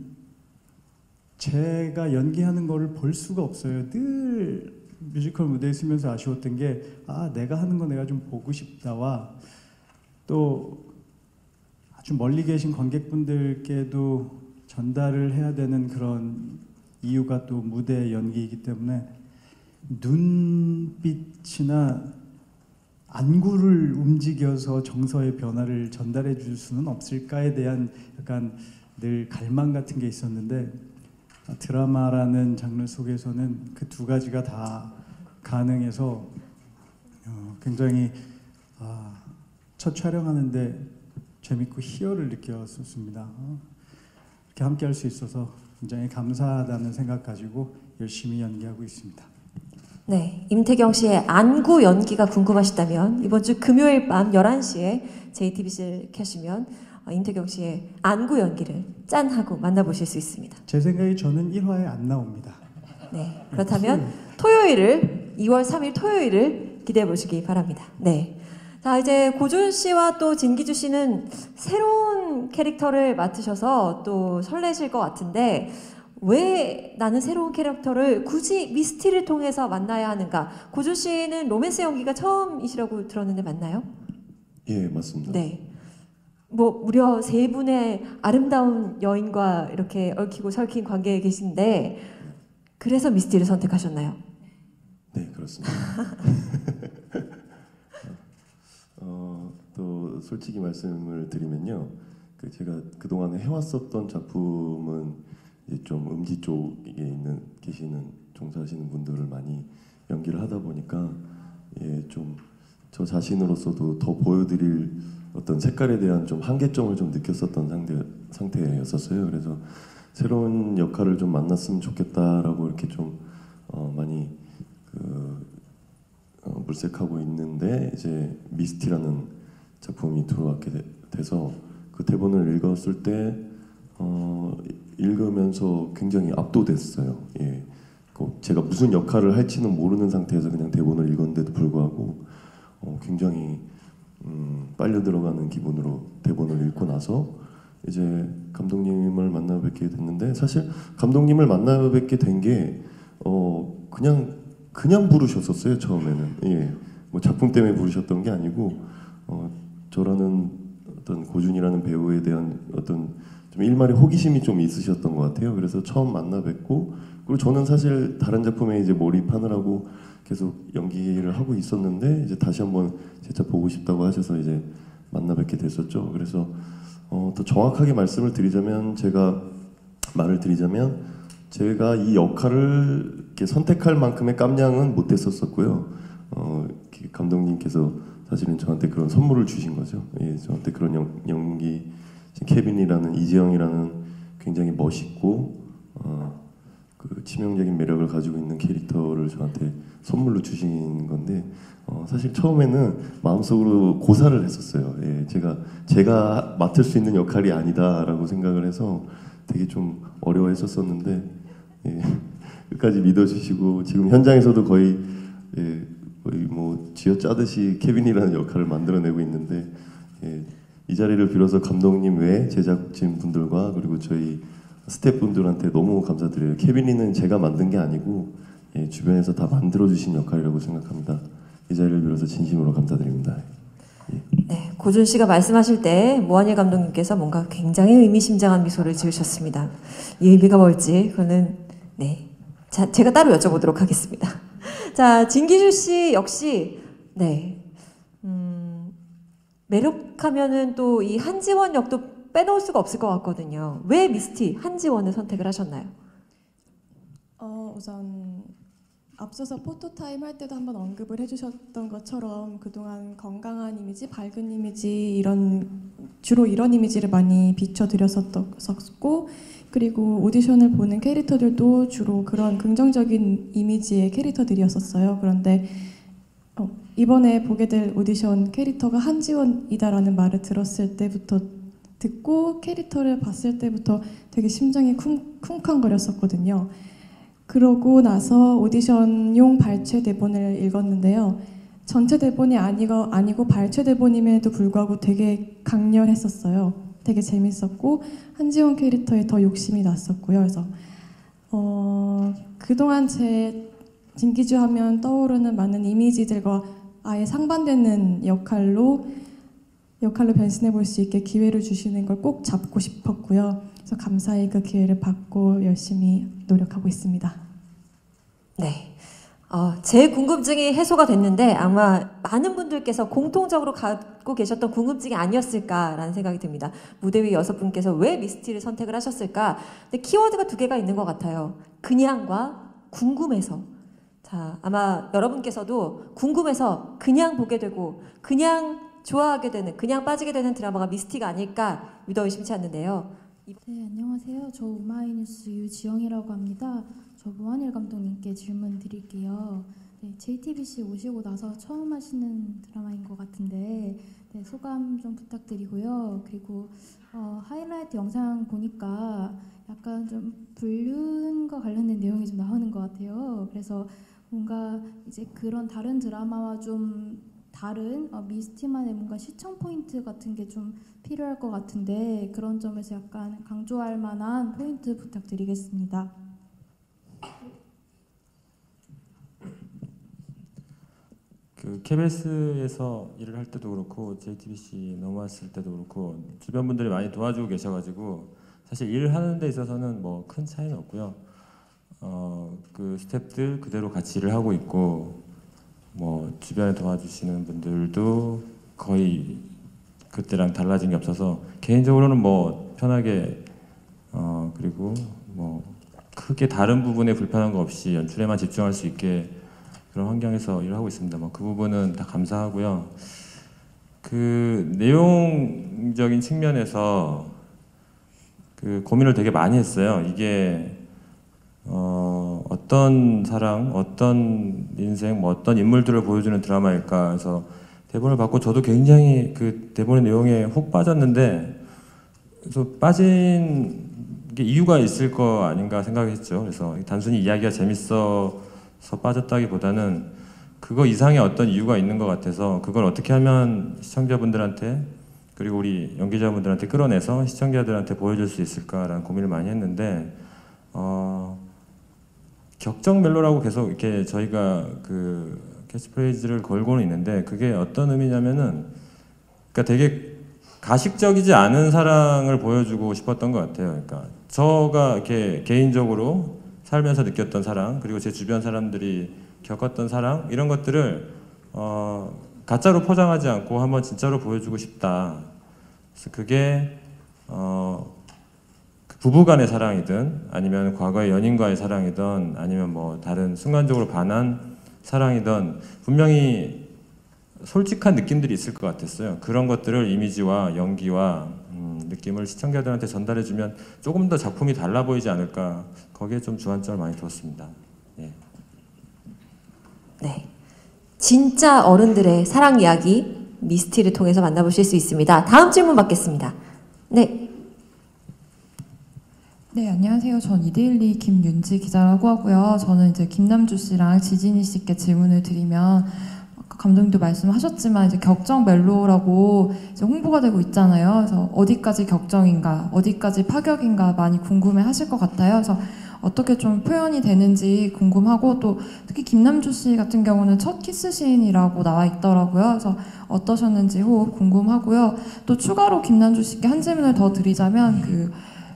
제가 연기하는 거를 볼 수가 없어요. 늘 뮤지컬 무대에 서면서 아쉬웠던 게 내가 하는 거 내가 좀 보고 싶다와 또 아주 멀리 계신 관객분들께도 전달을 해야 되는 그런 이유가 또 무대 연기이기 때문에 눈빛이나 안구를 움직여서 정서의 변화를 전달해 줄 수는 없을까에 대한 약간 늘 갈망 같은 게 있었는데 드라마라는 장르 속에서는 그 두 가지가 다 가능해서 굉장히 첫 촬영하는데 재밌고 희열을 느꼈었습니다. 이렇게 함께 할 수 있어서 굉장히 감사하다는 생각 가지고 열심히 연기하고 있습니다. 네, 임태경 씨의 안구 연기가 궁금하시다면 이번 주 금요일 밤 11시에 JTBC를 켜시면 임태경 씨의 안구 연기를 짠 하고 만나보실 수 있습니다. 제 생각에 저는 1화에 안 나옵니다. 네, 그렇다면 토요일을 2월 3일 토요일을 기대해 보시기 바랍니다. 네, 자, 이제 고준 씨와 또 진기주 씨는 새로운 캐릭터를 맡으셔서 또 설레실 것 같은데, 왜 나는 새로운 캐릭터를 굳이 미스티를 통해서 만나야 하는가? 고준 씨는 로맨스 연기가 처음이시라고 들었는데 맞나요? 예, 맞습니다. 네. 뭐 무려 세 분의 아름다운 여인과 이렇게 얽히고 설킨 관계에 계신데, 그래서 미스티를 선택하셨나요? 네, 그렇습니다. 또 솔직히 말씀을 드리면요, 그 제가 그동안에 해왔었던 작품은 이제 좀 음지 쪽에 있는 계시는 종사하시는 분들을 많이 연기를 하다 보니까, 예, 좀 저 자신으로서도 더 보여드릴 어떤 색깔에 대한 좀 한계점을 좀 느꼈었던 상태였었어요. 그래서 새로운 역할을 좀 만났으면 좋겠다라고 이렇게 좀 많이 물색하고 있는데, 이제 미스티라는 작품이 들어왔게 돼서 그 대본을 읽었을 때 읽으면서 굉장히 압도됐어요. 예, 제가 무슨 역할을 할지는 모르는 상태에서 그냥 대본을 읽었는데도 불구하고 굉장히 빨려 들어가는 기분으로 대본을 읽고 나서 이제 감독님을 만나 뵙게 됐는데, 사실 감독님을 만나 뵙게 된 게 그냥 부르셨었어요 처음에는. 예, 뭐 작품 때문에 부르셨던 게 아니고 저라는 어떤 고준이라는 배우에 대한 어떤 좀 일말의 호기심이 좀 있으셨던 것 같아요. 그래서 처음 만나 뵙고, 그리고 저는 사실 다른 작품에 이제 몰입하느라고 계속 연기를 하고 있었는데, 이제 다시 한번 진짜 보고 싶다고 하셔서 이제 만나 뵙게 됐었죠. 그래서 더 정확하게 말씀을 드리자면, 제가 이 역할을 이렇게 선택할 만큼의 깜냥은 못했었고요. 감독님께서 사실은 저한테 그런 선물을 주신 거죠. 예, 저한테 그런 연기, 케빈이라는 이재영이라는 굉장히 멋있고 그 치명적인 매력을 가지고 있는 캐릭터를 저한테 선물로 주신 건데, 사실 처음에는 마음속으로 고사를 했었어요. 예, 제가 맡을 수 있는 역할이 아니다라고 생각을 해서 되게 좀 어려워했었는데, 예, 끝까지 믿어주시고 지금 현장에서도 거의, 예, 거의 뭐 쥐어짜듯이 케빈이라는 역할을 만들어내고 있는데, 예, 이 자리를 빌어서 감독님 외 제작진 분들과 그리고 저희 스태프분들한테 너무 감사드려요. 케빈이는 제가 만든 게 아니고, 예, 주변에서 다 만들어주신 역할이라고 생각합니다. 이 자리를 빌어서 진심으로 감사드립니다. 예. 네, 고준 씨가 말씀하실 때 모한일 감독님께서 뭔가 굉장히 의미심장한 미소를 지으셨습니다. 이 의미가 뭘지 그거는 네, 제가 따로 여쭤보도록 하겠습니다. 자, 진기주 씨 역시 네, 매력하면은 또 이 한지원 역도 빼놓을 수가 없을 것 같거든요. 왜 미스티, 한지원을 선택을 하셨나요? 우선 앞서서 포토타임 할 때도 한번 언급을 해주셨던 것처럼 그동안 건강한 이미지, 밝은 이미지, 주로 이런 이미지를 많이 비춰드렸었고, 그리고 오디션을 보는 캐릭터들도 주로 그런 긍정적인 이미지의 캐릭터들이었어요. 그런데 이번에 보게 될 오디션 캐릭터가 한지원이다라는 말을 들었을 때부터, 듣고 캐릭터를 봤을 때부터 되게 심장이 쿵쾅거렸었거든요. 그러고 나서 오디션용 발췌 대본을 읽었는데요. 전체 대본이 아니고 발췌 대본임에도 불구하고 되게 강렬했었어요. 되게 재밌었고 한지원 캐릭터에 더 욕심이 났었고요. 그래서 그동안 제 진기주 하면 떠오르는 많은 이미지들과 아예 상반되는 역할로 변신해 볼 수 있게 기회를 주시는 걸 꼭 잡고 싶었고요. 그래서 감사히 그 기회를 받고 열심히 노력하고 있습니다. 네, 제 궁금증이 해소가 됐는데 아마 많은 분들께서 공통적으로 갖고 계셨던 궁금증이 아니었을까라는 생각이 듭니다. 무대 위 6분께서 왜 미스티를 선택을 하셨을까? 근데 키워드가 2개가 있는 것 같아요. 그냥과 궁금해서. 자, 아마 여러분께서도 궁금해서 그냥 보게 되고 그냥 좋아하게 되는, 그냥 빠지게 되는 드라마가 미스티가 아닐까 믿어 의심치 않는데요. 네, 안녕하세요. 저 우마이뉴스 유지영이라고 합니다. 저 모한일 감독님께 질문 드릴게요. 네, JTBC 오시고 나서 처음 하시는 드라마인 것 같은데, 네, 소감 좀 부탁드리고요. 그리고 하이라이트 영상 보니까 약간 좀 불륜과 관련된 내용이 좀 나오는 것 같아요. 그래서 뭔가 이제 그런 다른 드라마와 좀 다른 미스티만의 뭔가 시청 포인트 같은 게 좀 필요할 것 같은데 그런 점에서 약간 강조할 만한 포인트 부탁드리겠습니다. 그 KBS에서 일을 할 때도 그렇고 JTBC 넘어왔을 때도 그렇고 주변 분들이 많이 도와주고 계셔가지고 사실 일하는 데 있어서는 뭐 큰 차이는 없고요. 그 스태프들 그대로 같이 일을 하고 있고 뭐 주변에 도와주시는 분들도 거의 그때랑 달라진 게 없어서 개인적으로는 뭐 편하게 그리고 뭐 크게 다른 부분에 불편한 거 없이 연출에만 집중할 수 있게 그런 환경에서 일을 하고 있습니다. 뭐 그 부분은 다 감사하고요. 그 내용적인 측면에서 그 고민을 되게 많이 했어요. 이게 어떤 사랑, 어떤 인생, 뭐 어떤 인물들을 보여주는 드라마일까 해서 대본을 받고 저도 굉장히 그 대본의 내용에 혹 빠졌는데 그래서 빠진 게 이유가 있을 거 아닌가 생각했죠. 그래서 단순히 이야기가 재밌어서 빠졌다기보다는 그거 이상의 어떤 이유가 있는 것 같아서 그걸 어떻게 하면 시청자분들한테 그리고 우리 연기자분들한테 끌어내서 시청자들한테 보여줄 수 있을까라는 고민을 많이 했는데 격정 멜로라고 계속 이렇게 저희가 그 캐치프레이즈를 걸고는 있는데 그게 어떤 의미냐면은 그러니까 되게 가식적이지 않은 사랑을 보여주고 싶었던 것 같아요. 그러니까 저가 이렇게 개인적으로 살면서 느꼈던 사랑 그리고 제 주변 사람들이 겪었던 사랑 이런 것들을 가짜로 포장하지 않고 한번 진짜로 보여주고 싶다. 그래서 그게 부부간의 사랑이든 아니면 과거의 연인과의 사랑이든 아니면 뭐 다른 순간적으로 반한 사랑이든 분명히 솔직한 느낌들이 있을 것 같았어요. 그런 것들을 이미지와 연기와 느낌을 시청자들한테 전달해주면 조금 더 작품이 달라 보이지 않을까 거기에 좀 주안점을 많이 두었습니다. 예. 네, 진짜 어른들의 사랑 이야기 미스티를 통해서 만나보실 수 있습니다. 다음 질문 받겠습니다. 네. 네, 안녕하세요. 전 이데일리 김윤지 기자라고 하고요. 저는 이제 김남주 씨랑 지진희 씨께 질문을 드리면 아까 감독님도 말씀하셨지만 이제 격정 멜로라고 이제 홍보가 되고 있잖아요. 그래서 어디까지 격정인가, 어디까지 파격인가 많이 궁금해하실 것 같아요. 그래서 어떻게 좀 표현이 되는지 궁금하고 또 특히 김남주 씨 같은 경우는 첫 키스 씬이라고 나와 있더라고요. 그래서 어떠셨는지 호흡 궁금하고요. 또 추가로 김남주 씨께 한 질문을 더 드리자면 그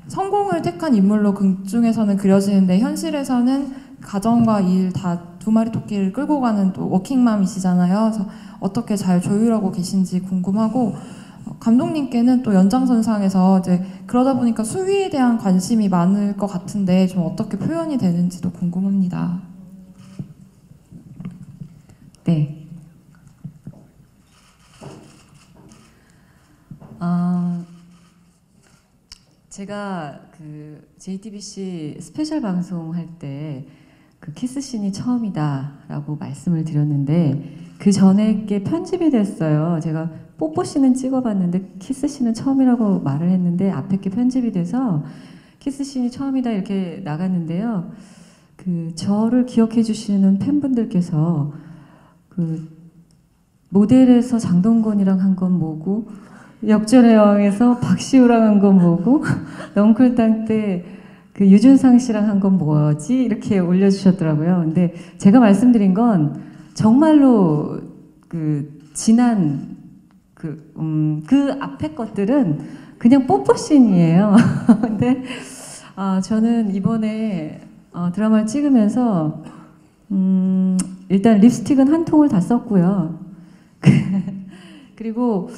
성공을 택한 인물로 극 중에서는 그려지는데 현실에서는 가정과 일 다 두 마리 토끼를 끌고 가는 또 워킹맘이시잖아요. 그래서 어떻게 잘 조율하고 계신지 궁금하고 감독님께는 또 연장선상에서 이제 그러다 보니까 수위에 대한 관심이 많을 것 같은데 좀 어떻게 표현이 되는지도 궁금합니다. 네. 제가 그 JTBC 스페셜 방송 할 때 그 키스씬이 처음이다라고 말씀을 드렸는데 그 전에 게 편집이 됐어요. 제가 뽀뽀씬은 찍어봤는데 키스씬은 처음이라고 말을 했는데 앞에 게 편집이 돼서 키스씬이 처음이다 이렇게 나갔는데요. 그 저를 기억해 주시는 팬분들께서 그 모델에서 장동건이랑 한 건 뭐고 역전의 여왕에서 박시우랑 한 건 뭐고 넝쿨땅 때 그 유준상 씨랑 한 건 뭐지? 이렇게 올려주셨더라고요. 근데 제가 말씀드린 건 정말로 그 지난 그 앞에 것들은 그냥 뽀뽀씬이에요. 근데 저는 이번에 드라마를 찍으면서 일단 립스틱은 한 통을 다 썼고요. 그리고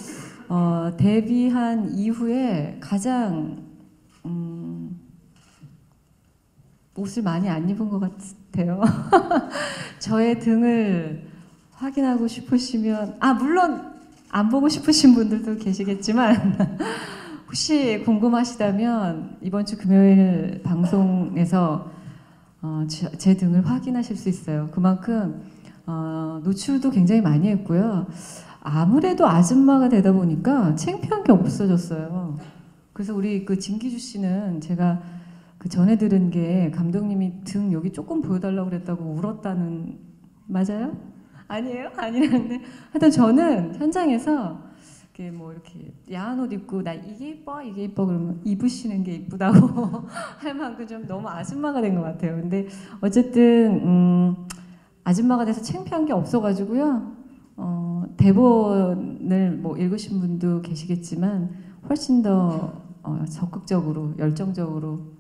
데뷔한 이후에 가장 옷을 많이 안 입은 것 같아요. 저의 등을 확인하고 싶으시면 물론 안 보고 싶으신 분들도 계시겠지만 혹시 궁금하시다면 이번 주 금요일 방송에서 제 등을 확인하실 수 있어요. 그만큼 노출도 굉장히 많이 했고요. 아무래도 아줌마가 되다 보니까 창피한 게 없어졌어요. 그래서 우리 그 진기주 씨는 제가 그 전에 들은 게 감독님이 등 여기 조금 보여달라고 그랬다고 울었다는 맞아요? 아니에요? 아니라는데 하여튼 저는 현장에서 이렇게 뭐 이렇게 야한 옷 입고 나 이게 이뻐 이게 이뻐 그러면 입으시는 게 이쁘다고 할 만큼 좀 너무 아줌마가 된 것 같아요. 근데 어쨌든 아줌마가 돼서 창피한 게 없어가지고요. 대본을 뭐 읽으신 분도 계시겠지만 훨씬 더 적극적으로 열정적으로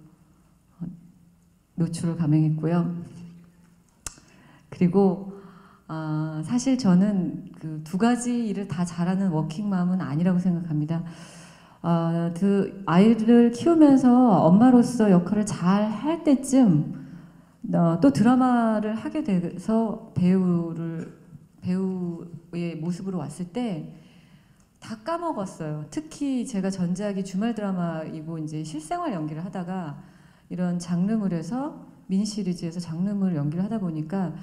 노출을 감행했고요. 그리고 사실 저는 그 두 가지 일을 다 잘하는 워킹맘은 아니라고 생각합니다. 그 아이를 키우면서 엄마로서 역할을 잘 할 때쯤 또 드라마를 하게 돼서 배우의 모습으로 왔을 때 다 까먹었어요. 특히 제가 전작이 주말 드라마이고 이제 실생활 연기를 하다가 이런 장르물에서 민 시리즈에서 장르물 연기를 하다 보니까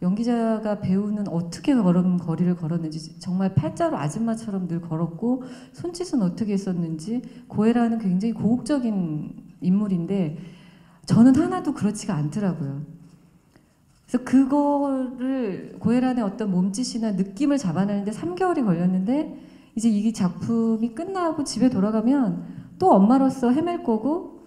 연기자가 배우는 어떻게 걸음걸이를 걸었는지 정말 팔자로 아줌마처럼 늘 걸었고 손짓은 어떻게 했었는지 고혜라는 굉장히 고혹적인 인물인데 저는 하나도 그렇지가 않더라고요. 그래서 그거를 고혜란의 어떤 몸짓이나 느낌을 잡아내는데 3개월이 걸렸는데 이제 이 작품이 끝나고 집에 돌아가면 또 엄마로서 헤맬 거고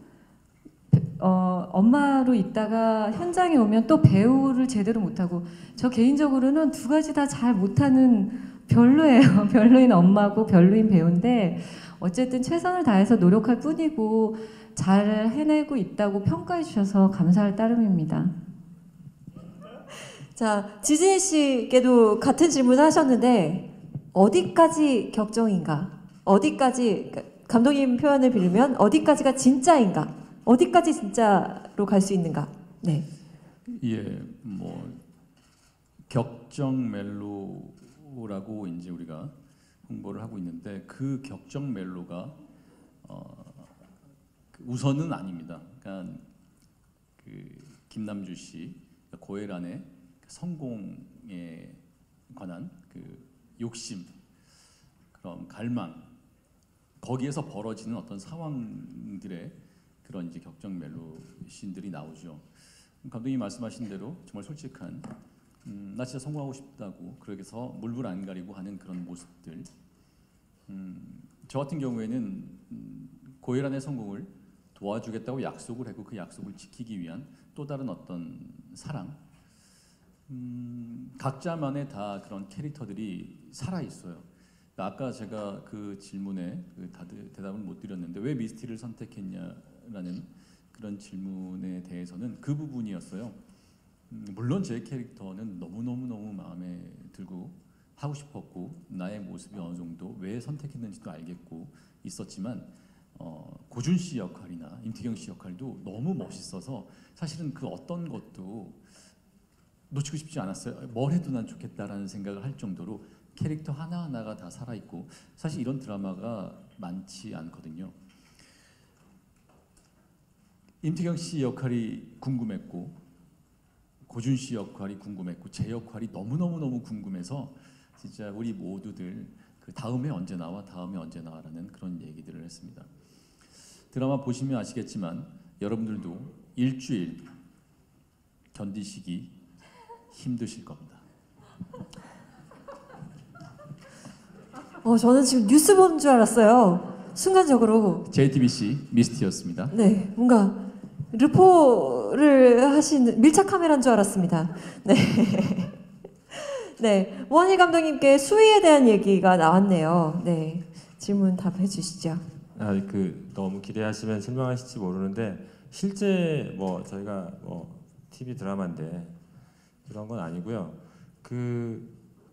엄마로 있다가 현장에 오면 또 배우를 제대로 못하고 저 개인적으로는 두 가지 다 잘 못하는 별로예요. 별로인 엄마고 별로인 배우인데 어쨌든 최선을 다해서 노력할 뿐이고 잘 해내고 있다고 평가해 주셔서 감사할 따름입니다. 자, 지진희 씨께도 같은 질문을 하셨는데 어디까지 격정인가? 어디까지 감독님 표현을 빌리면 어디까지가 진짜인가? 어디까지 진짜로 갈 수 있는가? 네. 예, 뭐 격정 멜로라고 이제 우리가 홍보를 하고 있는데 그 격정 멜로가 우선은 아닙니다. 그러니까 그 김남주 씨 고혜란의 성공에 관한 그 욕심, 그런 갈망, 거기에서 벌어지는 어떤 상황들의 그런 이제 격정 멜로 신들이 나오죠. 감독님이 말씀하신 대로 정말 솔직한 나 진짜 성공하고 싶다고 그러게서 물불 안 가리고 하는 그런 모습들. 저 같은 경우에는 고혜란의 성공을 도와주겠다고 약속을 했고 그 약속을 지키기 위한 또 다른 어떤 사랑. 각자만의 다 그런 캐릭터들이 살아 있어요. 아까 제가 그 질문에 다들 대답을 못 드렸는데 왜 미스티를 선택했냐라는 그런 질문에 대해서는 그 부분이었어요. 물론 제 캐릭터는 너무너무 마음에 들고 하고 싶었고 나의 모습이 어느 정도 왜 선택했는지도 알겠고 있었지만 고준 씨 역할이나 임태경 씨 역할도 너무 멋있어서 사실은 그 어떤 것도 놓치고 싶지 않았어요. 뭘 해도 난 좋겠다라는 생각을 할 정도로 캐릭터 하나하나가 다 살아있고 사실 이런 드라마가 많지 않거든요. 임태경 씨 역할이 궁금했고 고준 씨 역할이 궁금했고 제 역할이 너무너무 궁금해서 진짜 우리 모두들 그 다음에 언제 나와 다음에 언제 나와라는 그런 얘기들을 했습니다. 드라마 보시면 아시겠지만 여러분들도 일주일 견디시기 힘드실 겁니다. 저는 지금 뉴스 보는 줄 알았어요. 순간적으로. JTBC 미스티였습니다. 네, 뭔가 르포를 하신 밀착 카메라인 줄 알았습니다. 네, 네, 모한일 감독님께 수위에 대한 얘기가 나왔네요. 네, 질문 답해 주시죠. 너무 기대하시면 실망하실지 모르는데 실제 뭐 저희가 TV 드라마인데 그런 건 아니고요.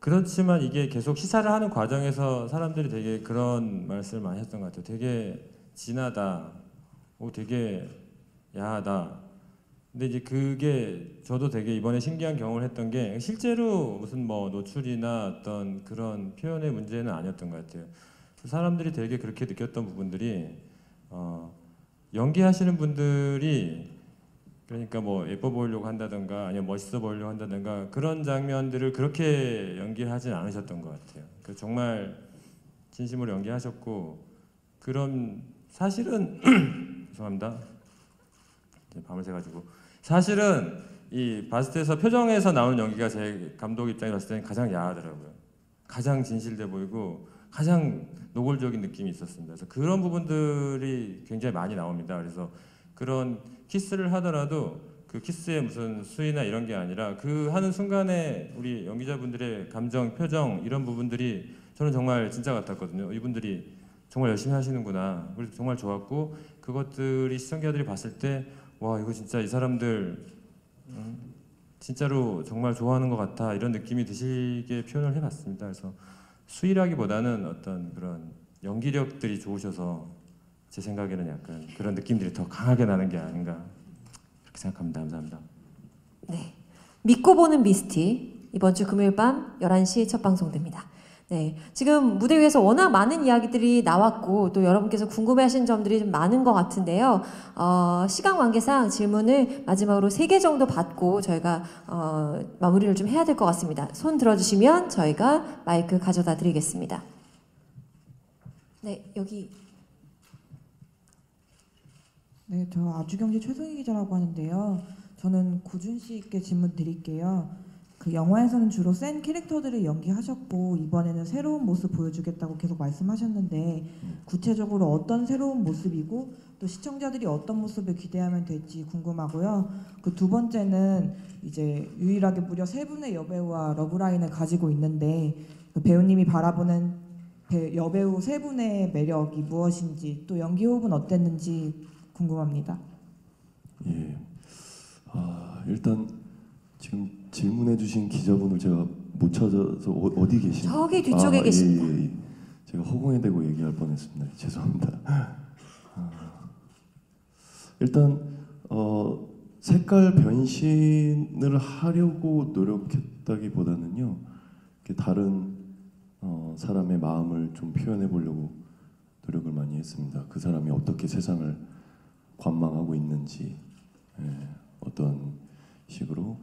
그렇지만 이게 계속 시사를 하는 과정에서 사람들이 되게 그런 말씀을 많이 했던 것 같아요. 되게 진하다, 되게 야하다. 근데 이제 그게 저도 되게 이번에 신기한 경험을 했던 게 실제로 무슨 노출이나 어떤 그런 표현의 문제는 아니었던 것 같아요. 사람들이 되게 그렇게 느꼈던 부분들이 연기하시는 분들이 그러니까 예뻐 보이려고 한다든가 아니면 멋있어 보이려고 한다든가 그런 장면들을 그렇게 연기하진 않으셨던 것 같아요. 정말 진심으로 연기하셨고 그런 사실은 죄송합니다. 밤을 새가지고 사실은 이 바스트에서 표정에서 나오는 연기가 제 감독 입장에 봤을 때는 가장 야하더라고요. 가장 진실돼 보이고 가장 노골적인 느낌이 있었습니다. 그래서 그런 부분들이 굉장히 많이 나옵니다. 그래서 그런 키스를 하더라도 그 키스의 무슨 수위나 이런 게 아니라 그 하는 순간에 우리 연기자분들의 감정, 표정 이런 부분들이 저는 정말 진짜 같았거든요. 이분들이 정말 열심히 하시는구나. 우리 정말 좋았고 그것들이 시청자들이 봤을 때 와 이거 진짜 이 사람들 진짜로 정말 좋아하는 것 같아 이런 느낌이 드시게 표현을 해봤습니다. 그래서 수위라기보다는 어떤 그런 연기력들이 좋으셔서 제 생각에는 약간 그런 느낌들이 더 강하게 나는 게 아닌가 그렇게 생각합니다. 감사합니다. 네, 믿고 보는 미스티 이번 주 금요일 밤 11시 첫 방송됩니다. 네, 지금 무대 위에서 워낙 많은 이야기들이 나왔고 또 여러분께서 궁금해하신 점들이 좀 많은 것 같은데요. 시간 관계상 질문을 마지막으로 3개 정도 받고 저희가 마무리를 좀 해야 될 것 같습니다. 손 들어주시면 저희가 마이크 가져다 드리겠습니다. 네, 여기. 네, 저 아주경제 최승희 기자라고 하는데요. 저는 고준 씨께 질문 드릴게요. 그 영화에서는 주로 센 캐릭터들을 연기하셨고 이번에는 새로운 모습 보여주겠다고 계속 말씀하셨는데 구체적으로 어떤 새로운 모습이고 또 시청자들이 어떤 모습을 기대하면 될지 궁금하고요. 그 2번째는 이제 유일하게 무려 3분의 여배우와 러브라인을 가지고 있는데 그 배우님이 바라보는 여배우 3분의 매력이 무엇인지 또 연기 호흡은 어땠는지 궁금합니다. 예, 일단 지금 질문해주신 기자분을 제가 못 찾아서 어디 계신가요? 저기 뒤쪽에 계십니다. 예, 예. 제가 허공에 대고 얘기할 뻔했습니다. 죄송합니다. 일단 색깔 변신을 하려고 노력했다기보다는요, 이렇게 다른 사람의 마음을 좀 표현해 보려고 노력을 많이 했습니다. 그 사람이 어떻게 세상을 관망하고 있는지, 예, 어떤 식으로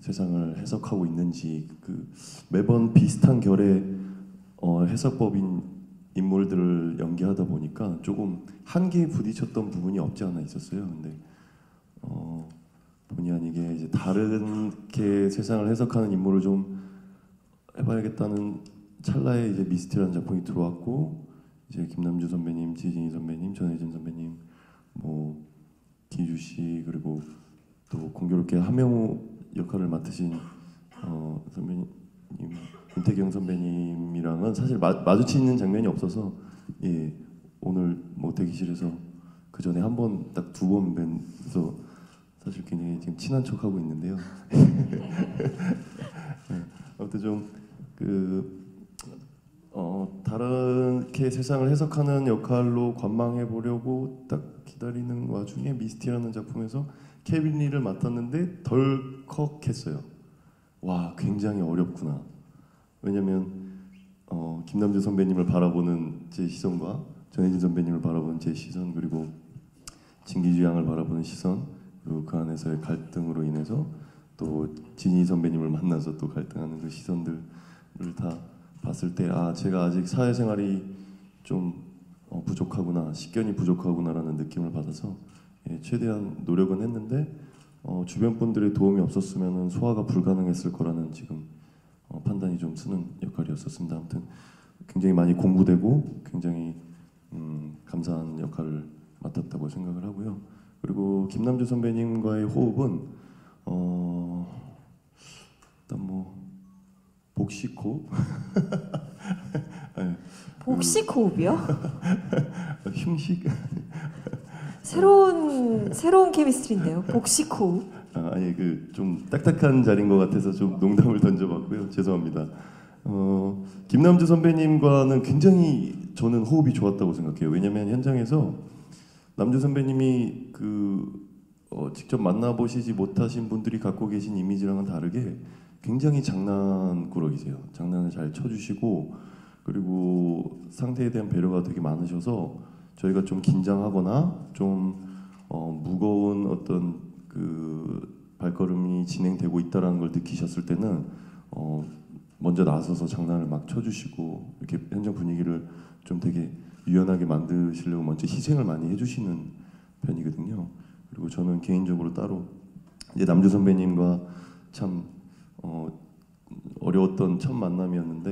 세상을 해석하고 있는지 그 매번 비슷한 결의 해석법인 인물들을 연기하다 보니까 조금 한계에 부딪혔던 부분이 없지 않아 있었어요. 근데 본의 아니게 이제 다르게 세상을 해석하는 인물을 좀 해봐야겠다는 찰나에 이제 미스티라는 작품이 들어왔고 이제 김남주 선배님, 지진희 선배님, 전혜진 선배님, 뭐 김주 씨 그리고 또 공교롭게 하명우 역할을 맡으신 선배님, 임태경 선배님이랑은 사실 마주치는 장면이 없어서 예, 오늘 뭐 대기실에서 그 전에 한 번 딱 2번 뵈서 사실 굉장히 지금 친한 척하고 있는데요. 아무튼 좀 다르게 세상을 해석하는 역할로 관망해 보려고 딱 기다리는 와중에 미스티라는 작품에서 케빈 리를 맡았는데 덜컥했어요. 와, 굉장히 어렵구나. 왜냐면 김남주 선배님을 바라보는 제 시선과 전혜진 선배님을 바라보는 제 시선 그리고 진기주 양을 바라보는 시선 그리고 그 안에서의 갈등으로 인해서 또 진희 선배님을 만나서 또 갈등하는 그 시선들을 다 봤을 때 아, 제가 아직 사회생활이 좀 부족하구나, 식견이 부족하구나라는 느낌을 받아서 예, 최대한 노력은 했는데 주변 분들의 도움이 없었으면 소화가 불가능했을 거라는 지금 판단이 좀 쓰는 역할이었었습니다. 아무튼 굉장히 많이 공부되고 굉장히 감사한 역할을 맡았다고 생각을 하고요. 그리고 김남주 선배님과의 호흡은 일단 뭐 복식 호흡? 네. 복식 호흡이요? 흉식? 새로운 케미스트리인데요. 복식 호흡. 아니 그 좀 딱딱한 자리인 것 같아서 좀 농담을 던져봤고요. 죄송합니다. 김남주 선배님과는 굉장히 저는 호흡이 좋았다고 생각해요. 왜냐하면 현장에서 남주 선배님이 그 직접 만나보시지 못하신 분들이 갖고 계신 이미지랑은 다르게 굉장히 장난꾸러기세요. 장난을 잘 쳐주시고 그리고 상태에 대한 배려가 되게 많으셔서 저희가 좀 긴장하거나 좀 무거운 어떤 그 발걸음이 진행되고 있다라는 걸 느끼셨을 때는 먼저 나서서 장난을 막 쳐주시고 이렇게 현장 분위기를 좀 되게 유연하게 만드시려고 먼저 희생을 많이 해주시는 편이거든요. 그리고 저는 개인적으로 따로 이제 남주 선배님과 참 어려웠던 첫 만남이었는데,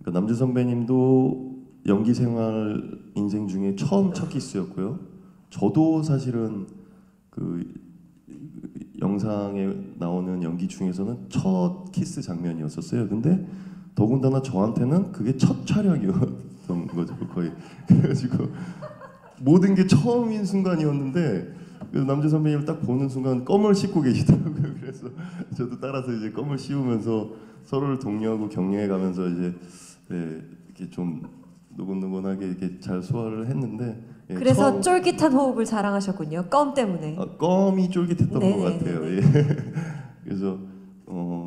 그러니까 남주 선배님도 연기 생활 인생 중에 처음 첫 키스였고요. 저도 사실은 그 영상에 나오는 연기 중에서는 첫 키스 장면이었었어요. 근데 더군다나 저한테는 그게 첫 촬영이었던 거죠, 거의. 그래가지고 모든 게 처음인 순간이었는데, 그래서 남주 선배님을 딱 보는 순간 껌을 씹고 계시더라고요. 그래서 저도 따라서 이제 껌을 씹으면서 서로를 독려하고 격려해가면서 이제 네, 이렇게 좀 노곤노곤하게 이렇게 잘 소화를 했는데. 예, 그래서 처음... 쫄깃한 호흡을 자랑하셨군요. 껌 때문에. 아, 껌이 쫄깃했던 네네, 것 같아요. 예. 그래서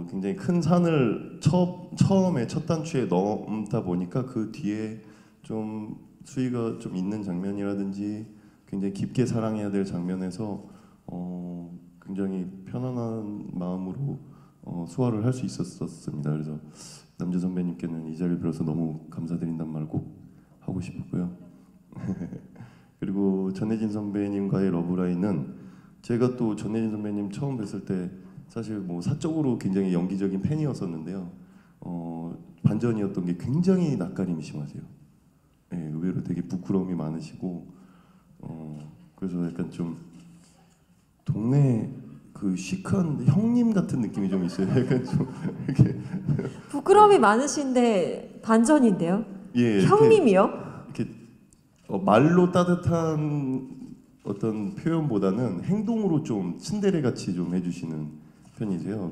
굉장히 큰 산을 처음에 첫 단추에 넘다 보니까 그 뒤에 좀 수위가 좀 있는 장면이라든지 굉장히 깊게 사랑해야 될 장면에서 굉장히 편안한 마음으로 소화를 할 수 있었습니다. 그래서 남주 선배님께는 이 자리를 빌어서 너무 감사드린다는 말을 꼭 하고 싶었고요. 그리고 전혜진 선배님과의 러브라인은 제가 또 전혜진 선배님 처음 뵀을 때 사실 뭐 사적으로 굉장히 연기적인 팬이었었는데요. 반전이었던 게 굉장히 낯가림이 심하세요. 예, 의외로 되게 부끄러움이 많으시고 그래서 약간 좀 동네 그 시크한 형님 같은 느낌이 좀 있어요. 약간 좀 이렇게 부끄러움이 많으신데 반전인데요? 예, 형님이요? 이렇게 말로 따뜻한 어떤 표현보다는 행동으로 좀 츤데레같이 좀 해주시는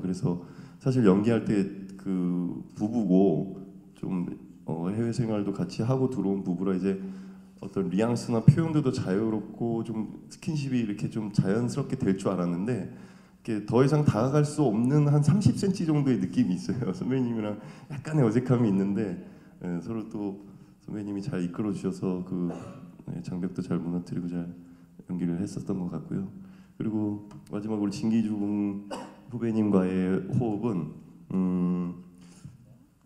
편이세요. 그래서 사실 연기할 때 그 부부고 좀 해외 생활도 같이 하고 들어온 부부라 이제 어떤 뉘앙스나 표현들도 자유롭고 좀 스킨십이 이렇게 좀 자연스럽게 될 줄 알았는데, 이렇게 더 이상 다가갈 수 없는 한 30cm 정도의 느낌이 있어요. 선배님이랑 약간의 어색함이 있는데 서로 또 선배님이 잘 이끌어 주셔서 그 장벽도 잘 무너뜨리고 잘 연기를 했었던 것 같고요. 그리고 마지막으로 진기주 후배님과의 호흡은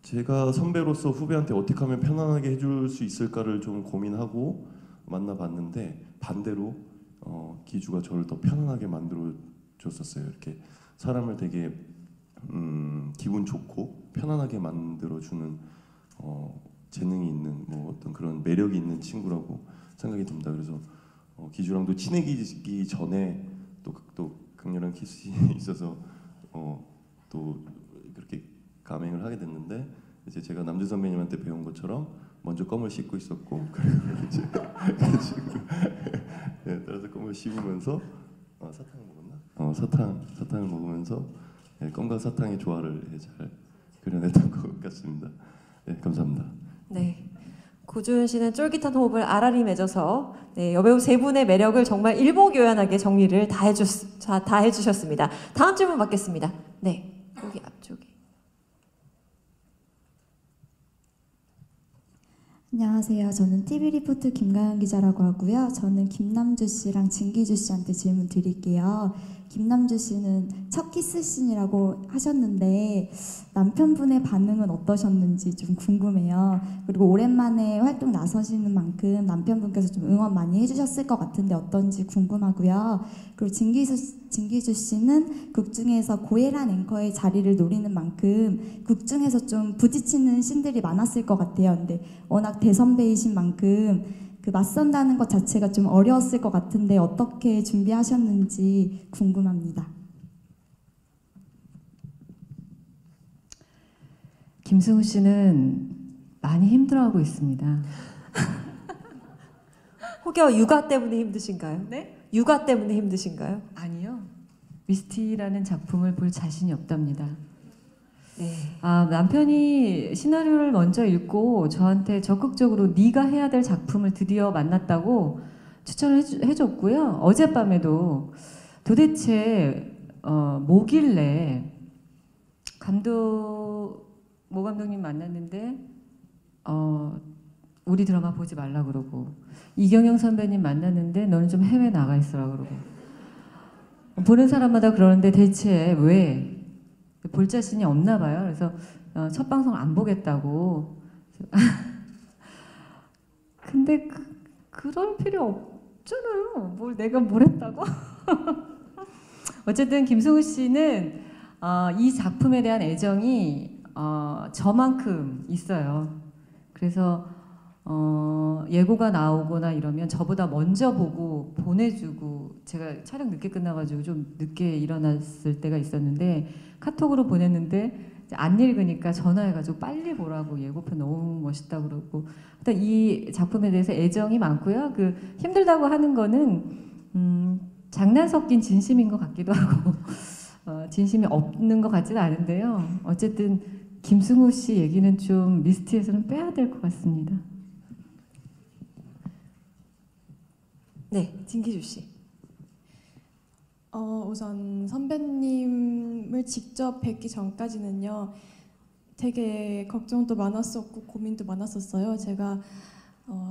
제가 선배로서 후배한테 어떻게 하면 편안하게 해줄 수 있을까를 좀 고민하고 만나봤는데, 반대로 기주가 저를 더 편안하게 만들어줬었어요. 이렇게 사람을 되게 기분 좋고 편안하게 만들어주는 재능이 있는 뭐 어떤 그런 매력이 있는 친구라고 생각이 듭니다. 그래서 기주랑도 친해지기 전에 또 강렬한 키스가 있어서 또 그렇게 감행을 하게 됐는데, 이제 제가 남주 선배님한테 배운 것처럼 먼저 껌을 씹고 있었고, 그리고 이제 네, 따라서 껌을 씹으면서 사탕을 먹었나? 사탕을 먹으면서 네, 껌과 사탕의 조화를 네, 잘 그려냈던 것 같습니다. 네, 감사합니다. 네, 고준 씨는 쫄깃한 호흡을 알알이 맺어서 네, 여배우 세 분의 매력을 정말 일목요연하게 정리를 다 해주셨습니다. 다음 질문 받겠습니다. 네, 여기 앞쪽에. 안녕하세요. 저는 TV리포트 김가연 기자라고 하고요. 저는 김남주 씨랑 진기주 씨한테 질문 드릴게요. 김남주 씨는 첫 키스씬이라고 하셨는데 남편분의 반응은 어떠셨는지 좀 궁금해요. 그리고 오랜만에 활동 나서시는 만큼 남편분께서 좀 응원 많이 해주셨을 것 같은데 어떤지 궁금하고요. 그리고 진기주 씨는 극 중에서 고혜란 앵커의 자리를 노리는 만큼 극 중에서 좀 부딪히는 씬들이 많았을 것 같아요. 근데 워낙 대선배이신 만큼 그 맞선다는 것 자체가 좀 어려웠을 것 같은데 어떻게 준비하셨는지 궁금합니다. 김승우 씨는 많이 힘들어하고 있습니다. 혹여 육아 때문에 힘드신가요? 네? 육아 때문에 힘드신가요? 아니요. 미스티라는 작품을 볼 자신이 없답니다. 네. 아, 남편이 시나리오를 먼저 읽고 저한테 적극적으로 네가 해야 될 작품을 드디어 만났다고 추천을 해줬고요. 어젯밤에도 도대체 뭐길래 모 감독님 만났는데 우리 드라마 보지 말라 그러고, 이경영 선배님 만났는데 너는 좀 해외 나가 있으라 그러고, 보는 사람마다 그러는데 대체 왜? 볼 자신이 없나 봐요. 그래서 첫 방송 안 보겠다고. 근데 그럴 필요 없잖아요. 뭘 내가 뭘 했다고? 어쨌든 김소우 씨는 이 작품에 대한 애정이 저만큼 있어요. 그래서 예고가 나오거나 이러면 저보다 먼저 보고 보내주고, 제가 촬영 늦게 끝나가지고 좀 늦게 일어났을 때가 있었는데 카톡으로 보냈는데 안 읽으니까 전화해가지고 빨리 보라고, 예고편 너무 멋있다 그러고. 일단 이 작품에 대해서 애정이 많고요. 그 힘들다고 하는 거는 장난 섞인 진심인 것 같기도 하고 진심이 없는 것 같지는 않은데요. 어쨌든 김승우 씨 얘기는 좀 미스티에서는 빼야 될 것 같습니다. 네, 진기주 씨. 우선 선배님을 직접 뵙기 전까지는요, 되게 걱정도 많았었고 고민도 많았었어요. 제가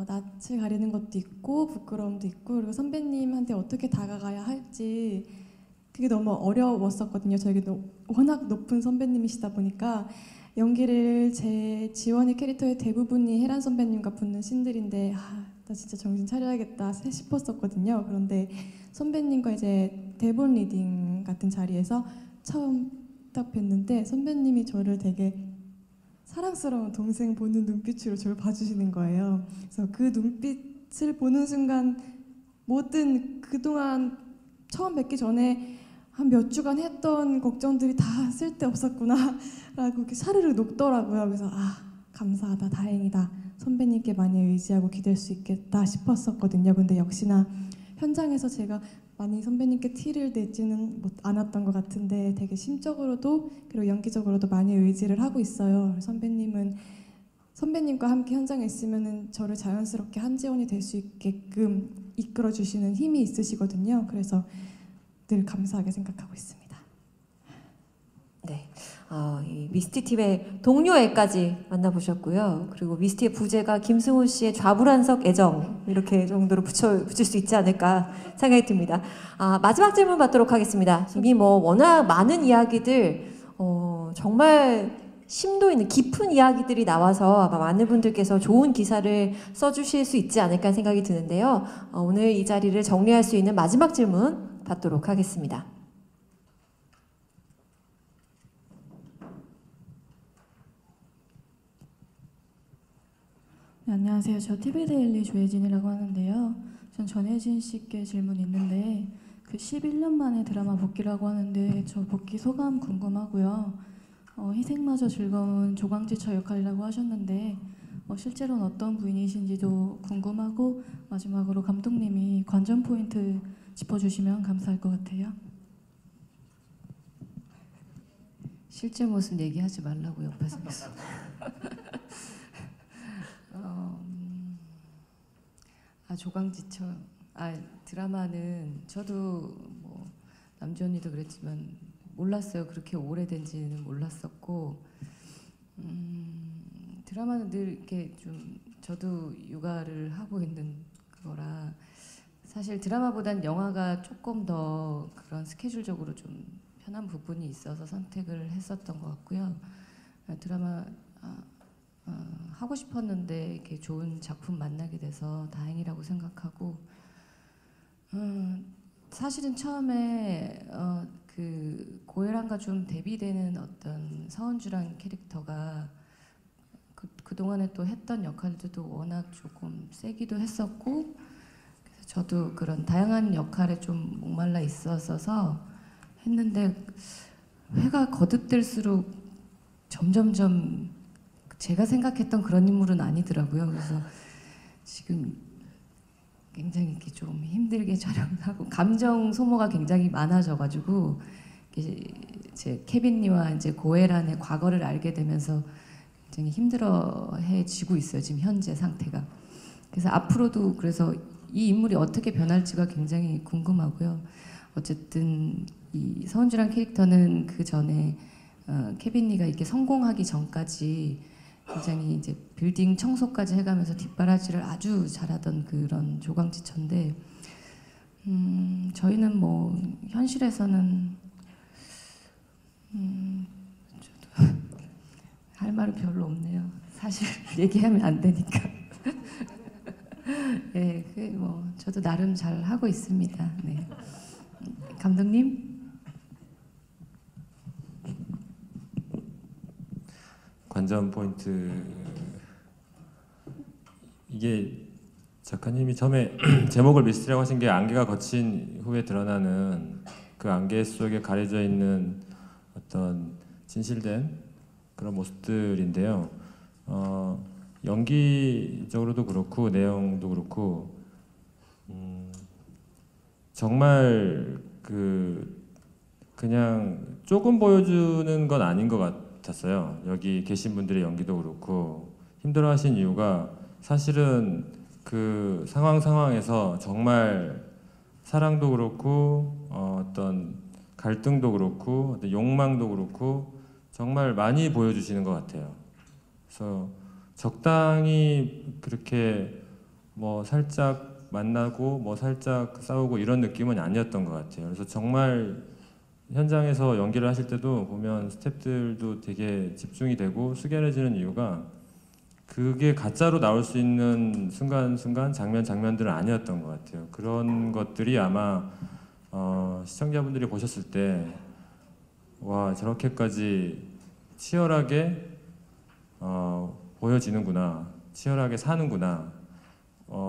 낯을 가리는 것도 있고 부끄러움도 있고, 그리고 선배님한테 어떻게 다가가야 할지 그게 너무 어려웠었거든요. 저에게 워낙 높은 선배님이시다 보니까 연기를 제 지원의 캐릭터의 대부분이 혜란 선배님과 붙는 신들인데 나 진짜 정신 차려야겠다 싶었었거든요. 그런데 선배님과 이제 대본 리딩 같은 자리에서 처음 딱 뵀는데 선배님이 저를 되게 사랑스러운 동생 보는 눈빛으로 저를 봐주시는 거예요. 그래서 그 눈빛을 보는 순간 모든 그동안 처음 뵙기 전에 한 몇 주간 했던 걱정들이 다 쓸데없었구나 라고 이렇게 사르르 녹더라고요. 그래서 감사하다, 다행이다, 선배님께 많이 의지하고 기댈 수 있겠다 싶었었거든요. 근데 역시나 현장에서 제가 많이 선배님께 티를 내지는 않았던 것 같은데 되게 심적으로도 그리고 연기적으로도 많이 의지를 하고 있어요. 선배님과 함께 현장에 있으면은 저를 자연스럽게 한지원이 될 수 있게끔 이끌어주시는 힘이 있으시거든요. 그래서 늘 감사하게 생각하고 있습니다. 네, 이 미스티팀의 동료애까지 만나보셨고요. 그리고 미스티의 부제가 김승훈 씨의 좌불안석 애정, 이렇게 정도로 붙일 수 있지 않을까 생각이 듭니다. 마지막 질문 받도록 하겠습니다. 이미 워낙 많은 이야기들, 정말 심도 있는 깊은 이야기들이 나와서 아마 많은 분들께서 좋은 기사를 써주실 수 있지 않을까 생각이 드는데요. 오늘 이 자리를 정리할 수 있는 마지막 질문 받도록 하겠습니다. 네, 안녕하세요. 저 TV데일리 조혜진이라고 하는데요. 전 전혜진 씨께 질문이 있는데, 그 11년 만에 드라마 복귀라고 하는데 저 복귀 소감 궁금하고요. 희생마저 즐거운 조강지처 역할이라고 하셨는데 실제로는 어떤 부인이신지도 궁금하고, 마지막으로 감독님이 관전 포인트 짚어주시면 감사할 것 같아요. 실제 모습 얘기하지 말라고 옆에서 했어요. 조강지처, 드라마는 저도 남주 언니도 그랬지만 몰랐어요. 그렇게 오래된지는 몰랐었고, 드라마는 늘 이렇게 좀 저도 육아를 하고 있는 거라 사실 드라마보단 영화가 조금 더 그런 스케줄적으로 좀 편한 부분이 있어서 선택을 했었던 것 같고요. 드라마 하고 싶었는데 이렇게 좋은 작품 만나게 돼서 다행이라고 생각하고, 사실은 처음에 그 고혜란과 좀 대비되는 어떤 서은주란 캐릭터가 그동안에 또 했던 역할들도 워낙 조금 세기도 했었고, 그래서 저도 그런 다양한 역할에 좀 목말라 있었어서 했는데, 회가 거듭될수록 점점점 제가 생각했던 그런 인물은 아니더라고요. 그래서 지금 굉장히 이렇게 좀 힘들게 촬영하고 감정 소모가 굉장히 많아져가지고, 이제 케빈 리와 이제 고혜란의 과거를 알게 되면서 굉장히 힘들어해지고 있어요, 지금 현재 상태가. 그래서 앞으로도 그래서 이 인물이 어떻게 변할지가 굉장히 궁금하고요. 어쨌든 이 서은주란 캐릭터는 그 전에 케빈 리가 이렇게 성공하기 전까지 굉장히 이제 빌딩 청소까지 해가면서 뒷바라지를 아주 잘하던 그런 조강지처인데, 저희는 현실에서는 저도 할 말은 별로 없네요. 사실 얘기하면 안 되니까. 네, 저도 나름 잘 하고 있습니다. 네. 감독님? 관전 포인트, 이게 작가님이 처음에 제목을 미스터리라고 하신 게 안개가 걷힌 후에 드러나는 그 안개 속에 가려져 있는 어떤 진실된 그런 모습들인데요. 연기적으로도 그렇고 내용도 그렇고 정말 그냥 조금 보여주는 건 아닌 것 같았어요. 여기 계신 분들의 연기도 그렇고 힘들어하신 이유가 사실은 그 상황에서 정말 사랑도 그렇고 어떤 갈등도 그렇고 어떤 욕망도 그렇고 정말 많이 보여주시는 것 같아요. 그래서 적당히 그렇게 뭐 살짝 만나고 뭐 살짝 싸우고 이런 느낌은 아니었던 것 같아요. 그래서 정말 현장에서 연기를 하실 때도 보면 스태프들도 되게 집중이 되고 숙연해지는 이유가 그게 가짜로 나올 수 있는 순간순간 장면들은 아니었던 것 같아요. 그런 것들이 아마 시청자분들이 보셨을 때 와, 저렇게까지 치열하게 보여지는구나, 치열하게 사는구나,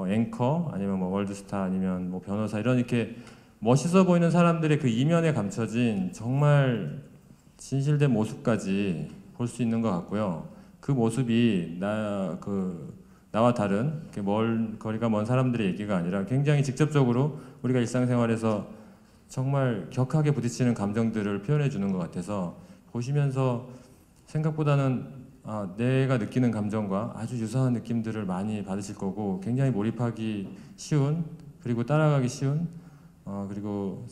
앵커 아니면 뭐 월드스타 아니면 뭐 변호사 이런 이렇게 멋있어 보이는 사람들의 그 이면에 감춰진 정말 진실된 모습까지 볼 수 있는 것 같고요. 그 모습이 나와 다른 거리가 먼 사람들의 얘기가 아니라 굉장히 직접적으로 우리가 일상생활에서 정말 격하게 부딪히는 감정들을 표현해 주는 것 같아서 보시면서 생각보다는 내가 느끼는 감정과 아주 유사한 느낌들을 많이 받으실 거고 굉장히 몰입하기 쉬운 그리고 따라가기 쉬운 그리고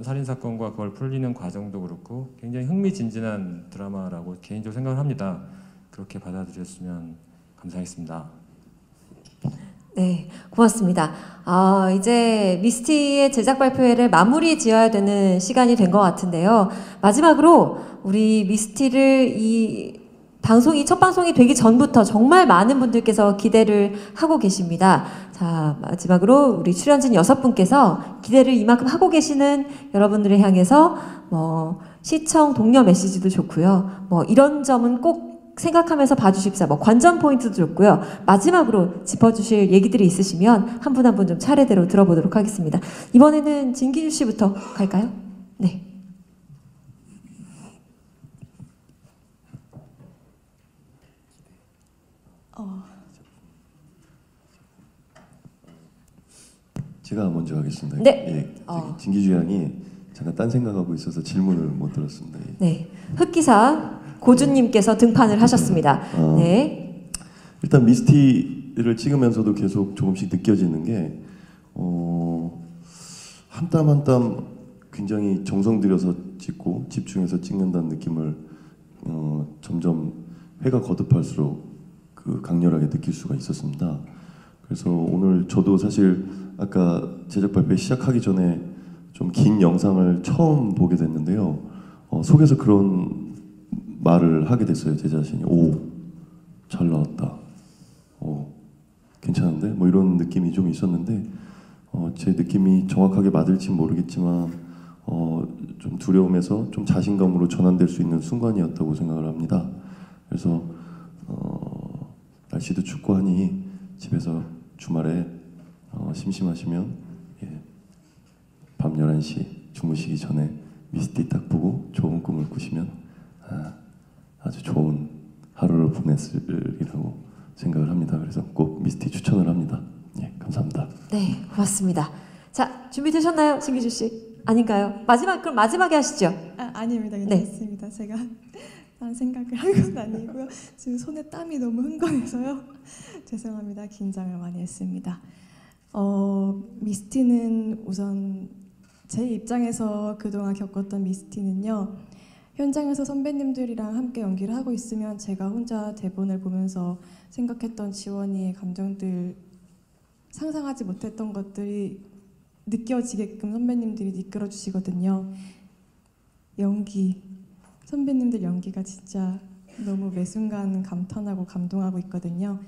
살인사건과 그걸 풀리는 과정도 그렇고 굉장히 흥미진진한 드라마라고 개인적으로 생각을 합니다. 그렇게 받아들였으면 감사하겠습니다. 네, 고맙습니다. 이제 미스티의 제작 발표회를 마무리 지어야 되는 시간이 된 것 같은데요. 마지막으로 우리 미스티를 첫 방송이 되기 전부터 정말 많은 분들께서 기대를 하고 계십니다. 자, 마지막으로 우리 출연진 6분께서 기대를 이만큼 하고 계시는 여러분들을 향해서 뭐 시청 독려 메시지도 좋고요. 뭐 이런 점은 꼭 생각하면서 봐주십사. 뭐 관전 포인트도 좋고요. 마지막으로 짚어주실 얘기들이 있으시면 한 분 한 분 좀 차례대로 들어보도록 하겠습니다. 이번에는 진기주 씨부터 갈까요? 네. 제가 먼저 하겠습니다. 네. 예, 진기주 양이 잠깐 딴 생각하고 있어서 질문을 못 들었습니다. 예. 네. 흑기사 고준님께서 등판을 하셨습니다. 네. 일단 미스티를 찍으면서도 계속 조금씩 느껴지는 게 한 땀 한 땀 굉장히 정성 들여서 찍고 집중해서 찍는다는 느낌을 점점 회가 거듭할수록 강렬하게 느낄 수가 있었습니다. 그래서 오늘 저도 사실 아까 제작 발표 시작하기 전에 좀 긴 영상을 처음 보게 됐는데요. 속에서 그런 말을 하게 됐어요. 제 자신이 오, 잘 나왔다, 괜찮은데? 뭐 이런 느낌이 좀 있었는데 제 느낌이 정확하게 맞을지 모르겠지만 좀 두려움에서 좀 자신감으로 전환될 수 있는 순간이었다고 생각을 합니다. 그래서 날씨도 춥고 하니 집에서 주말에 심심하시면 밤 11시 주무시기 전에 미스티 딱 보고 좋은 꿈을 꾸시면 아주 좋은 하루를 보냈으리라고 생각을 합니다. 그래서 꼭 미스티 추천을 합니다. 예, 감사합니다. 네, 고맙습니다. 자, 준비되셨나요? 진기주 씨? 아닌가요? 그럼 마지막에 하시죠. 아닙니다. 괜찮습니다. 네. 제가 다른 생각을 한 건 아니고요. 지금 손에 땀이 너무 흥건해서요. 죄송합니다. 긴장을 많이 했습니다. 미스티는 우선 제 입장에서 그동안 겪었던 미스티는요. 현장에서 선배님들이랑 함께 연기를 하고 있으면 제가 혼자 대본을 보면서 생각했던 지원이의 감정들, 상상하지 못했던 것들이 느껴지게끔 선배님들이 이끌어주시거든요. 선배님들 연기가 진짜 너무 매 순간 감탄하고 감동하고 있거든요.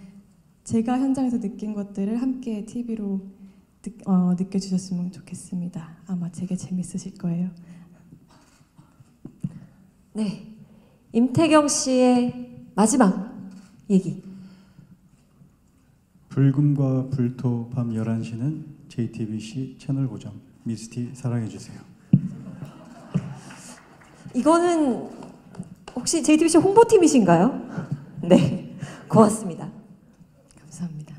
제가 현장에서 느낀 것들을 함께 TV로 느껴주셨으면 좋겠습니다. 아마 되게 재밌으실 거예요. 네, 임태경 씨의 마지막 얘기. 불금과 불토 밤 11시는 JTBC 채널 고정 미스티 사랑해주세요. 이거는 혹시 JTBC 홍보팀이신가요? 네, 고맙습니다. 감사합니다.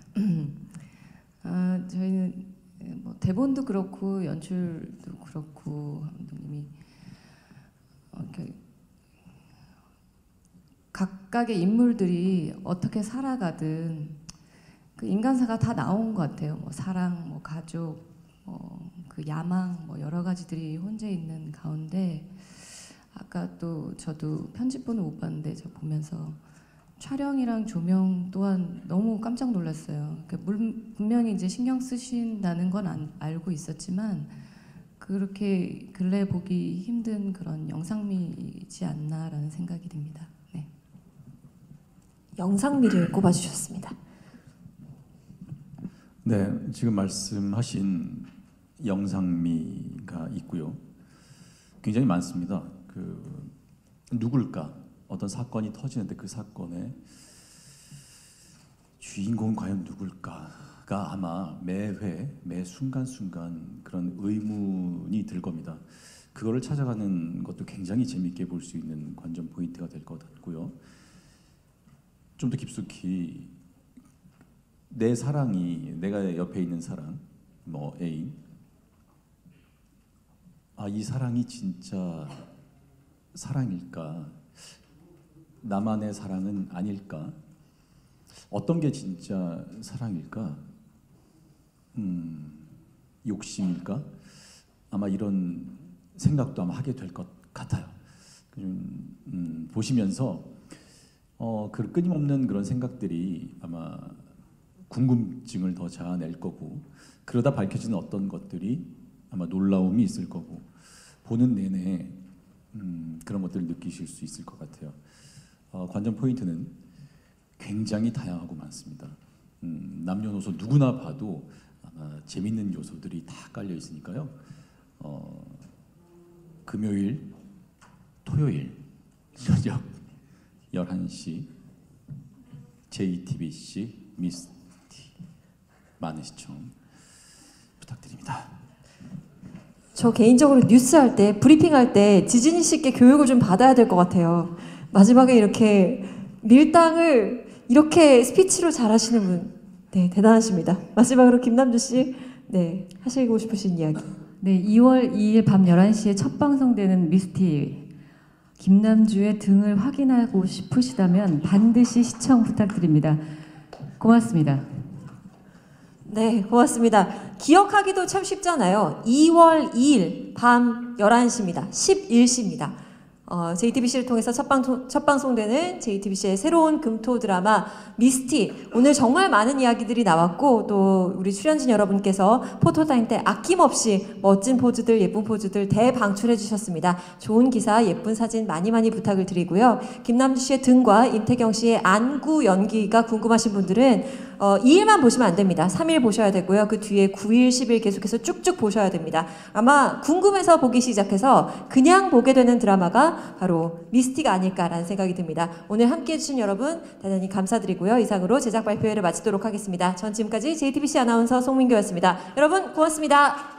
저희는 뭐 대본도 그렇고 연출도 그렇고 감독님이 이렇게 각각의 인물들이 어떻게 살아가든 그 인간사가 다 나온 것 같아요. 뭐 사랑, 뭐 가족, 뭐 그 야망, 뭐 여러 가지들이 혼재 있는 가운데 아까 또 저도 편집본을 못 봤는데 저 보면서 촬영이랑 조명 또한 너무 깜짝 놀랐어요. 그러니까 분명히 이제 신경 쓰신다는 건 알고 있었지만 그렇게 근래 보기 힘든 그런 영상미이지 않나라는 생각이 듭니다. 네. 영상미를 꼽아주셨습니다. 네, 지금 말씀하신 영상미가 있고요. 굉장히 많습니다. 그 누굴까? 어떤 사건이 터지는데 그 사건의 주인공은 과연 누굴까가 아마 매회, 매 순간순간 그런 의문이 들 겁니다. 그거를 찾아가는 것도 굉장히 재미있게 볼 수 있는 관전 포인트가 될 것 같고요. 좀 더 깊숙이 내 사랑이, 내가 옆에 있는 사랑, 뭐 애인, 아, 이 사랑이 진짜 사랑일까? 나만의 사랑은 아닐까? 어떤 게 진짜 사랑일까? 욕심일까? 아마 이런 생각도 아마 하게 될 것 같아요. 보시면서 그 끊임없는 그런 생각들이 아마 궁금증을 더 자아낼 거고 그러다 밝혀지는 어떤 것들이 아마 놀라움이 있을 거고 보는 내내 그런 것들을 느끼실 수 있을 것 같아요. 관전 포인트는 굉장히 다양하고 많습니다. 남녀노소 누구나 봐도 아마 재밌는 요소들이 다 깔려 있으니까요. 금요일, 토요일 저녁 11시 JTBC 미스티 많은 시청 부탁드립니다. 저 개인적으로 뉴스 할 때, 브리핑 할 때 지진희 씨께 교육을 좀 받아야 될 것 같아요. 마지막에 이렇게 밀당을 이렇게 스피치로 잘하시는 분, 네, 대단하십니다. 마지막으로 김남주 씨, 네, 하시고 싶으신 이야기. 네, 2월 2일 밤 11시에 첫 방송되는 미스티 김남주의 등을 확인하고 싶으시다면 반드시 시청 부탁드립니다. 고맙습니다. 네, 고맙습니다. 기억하기도 참 쉽잖아요. 2월 2일 밤 11시입니다. 11시입니다. JTBC를 통해서 첫 방송되는 JTBC의 새로운 금토 드라마 미스티, 오늘 정말 많은 이야기들이 나왔고 또 우리 출연진 여러분께서 포토타임 때 아낌없이 멋진 포즈들, 예쁜 포즈들 대방출해 주셨습니다. 좋은 기사, 예쁜 사진 많이 많이 부탁을 드리고요. 김남주 씨의 등과 임태경 씨의 안구 연기가 궁금하신 분들은 2일만 보시면 안 됩니다. 3일 보셔야 되고요. 그 뒤에 9일, 10일 계속해서 쭉쭉 보셔야 됩니다. 아마 궁금해서 보기 시작해서 그냥 보게 되는 드라마가 바로 미스티가 아닐까라는 생각이 듭니다. 오늘 함께해 주신 여러분 대단히 감사드리고요. 이상으로 제작 발표회를 마치도록 하겠습니다. 전 지금까지 JTBC 아나운서 송민교였습니다. 여러분 고맙습니다.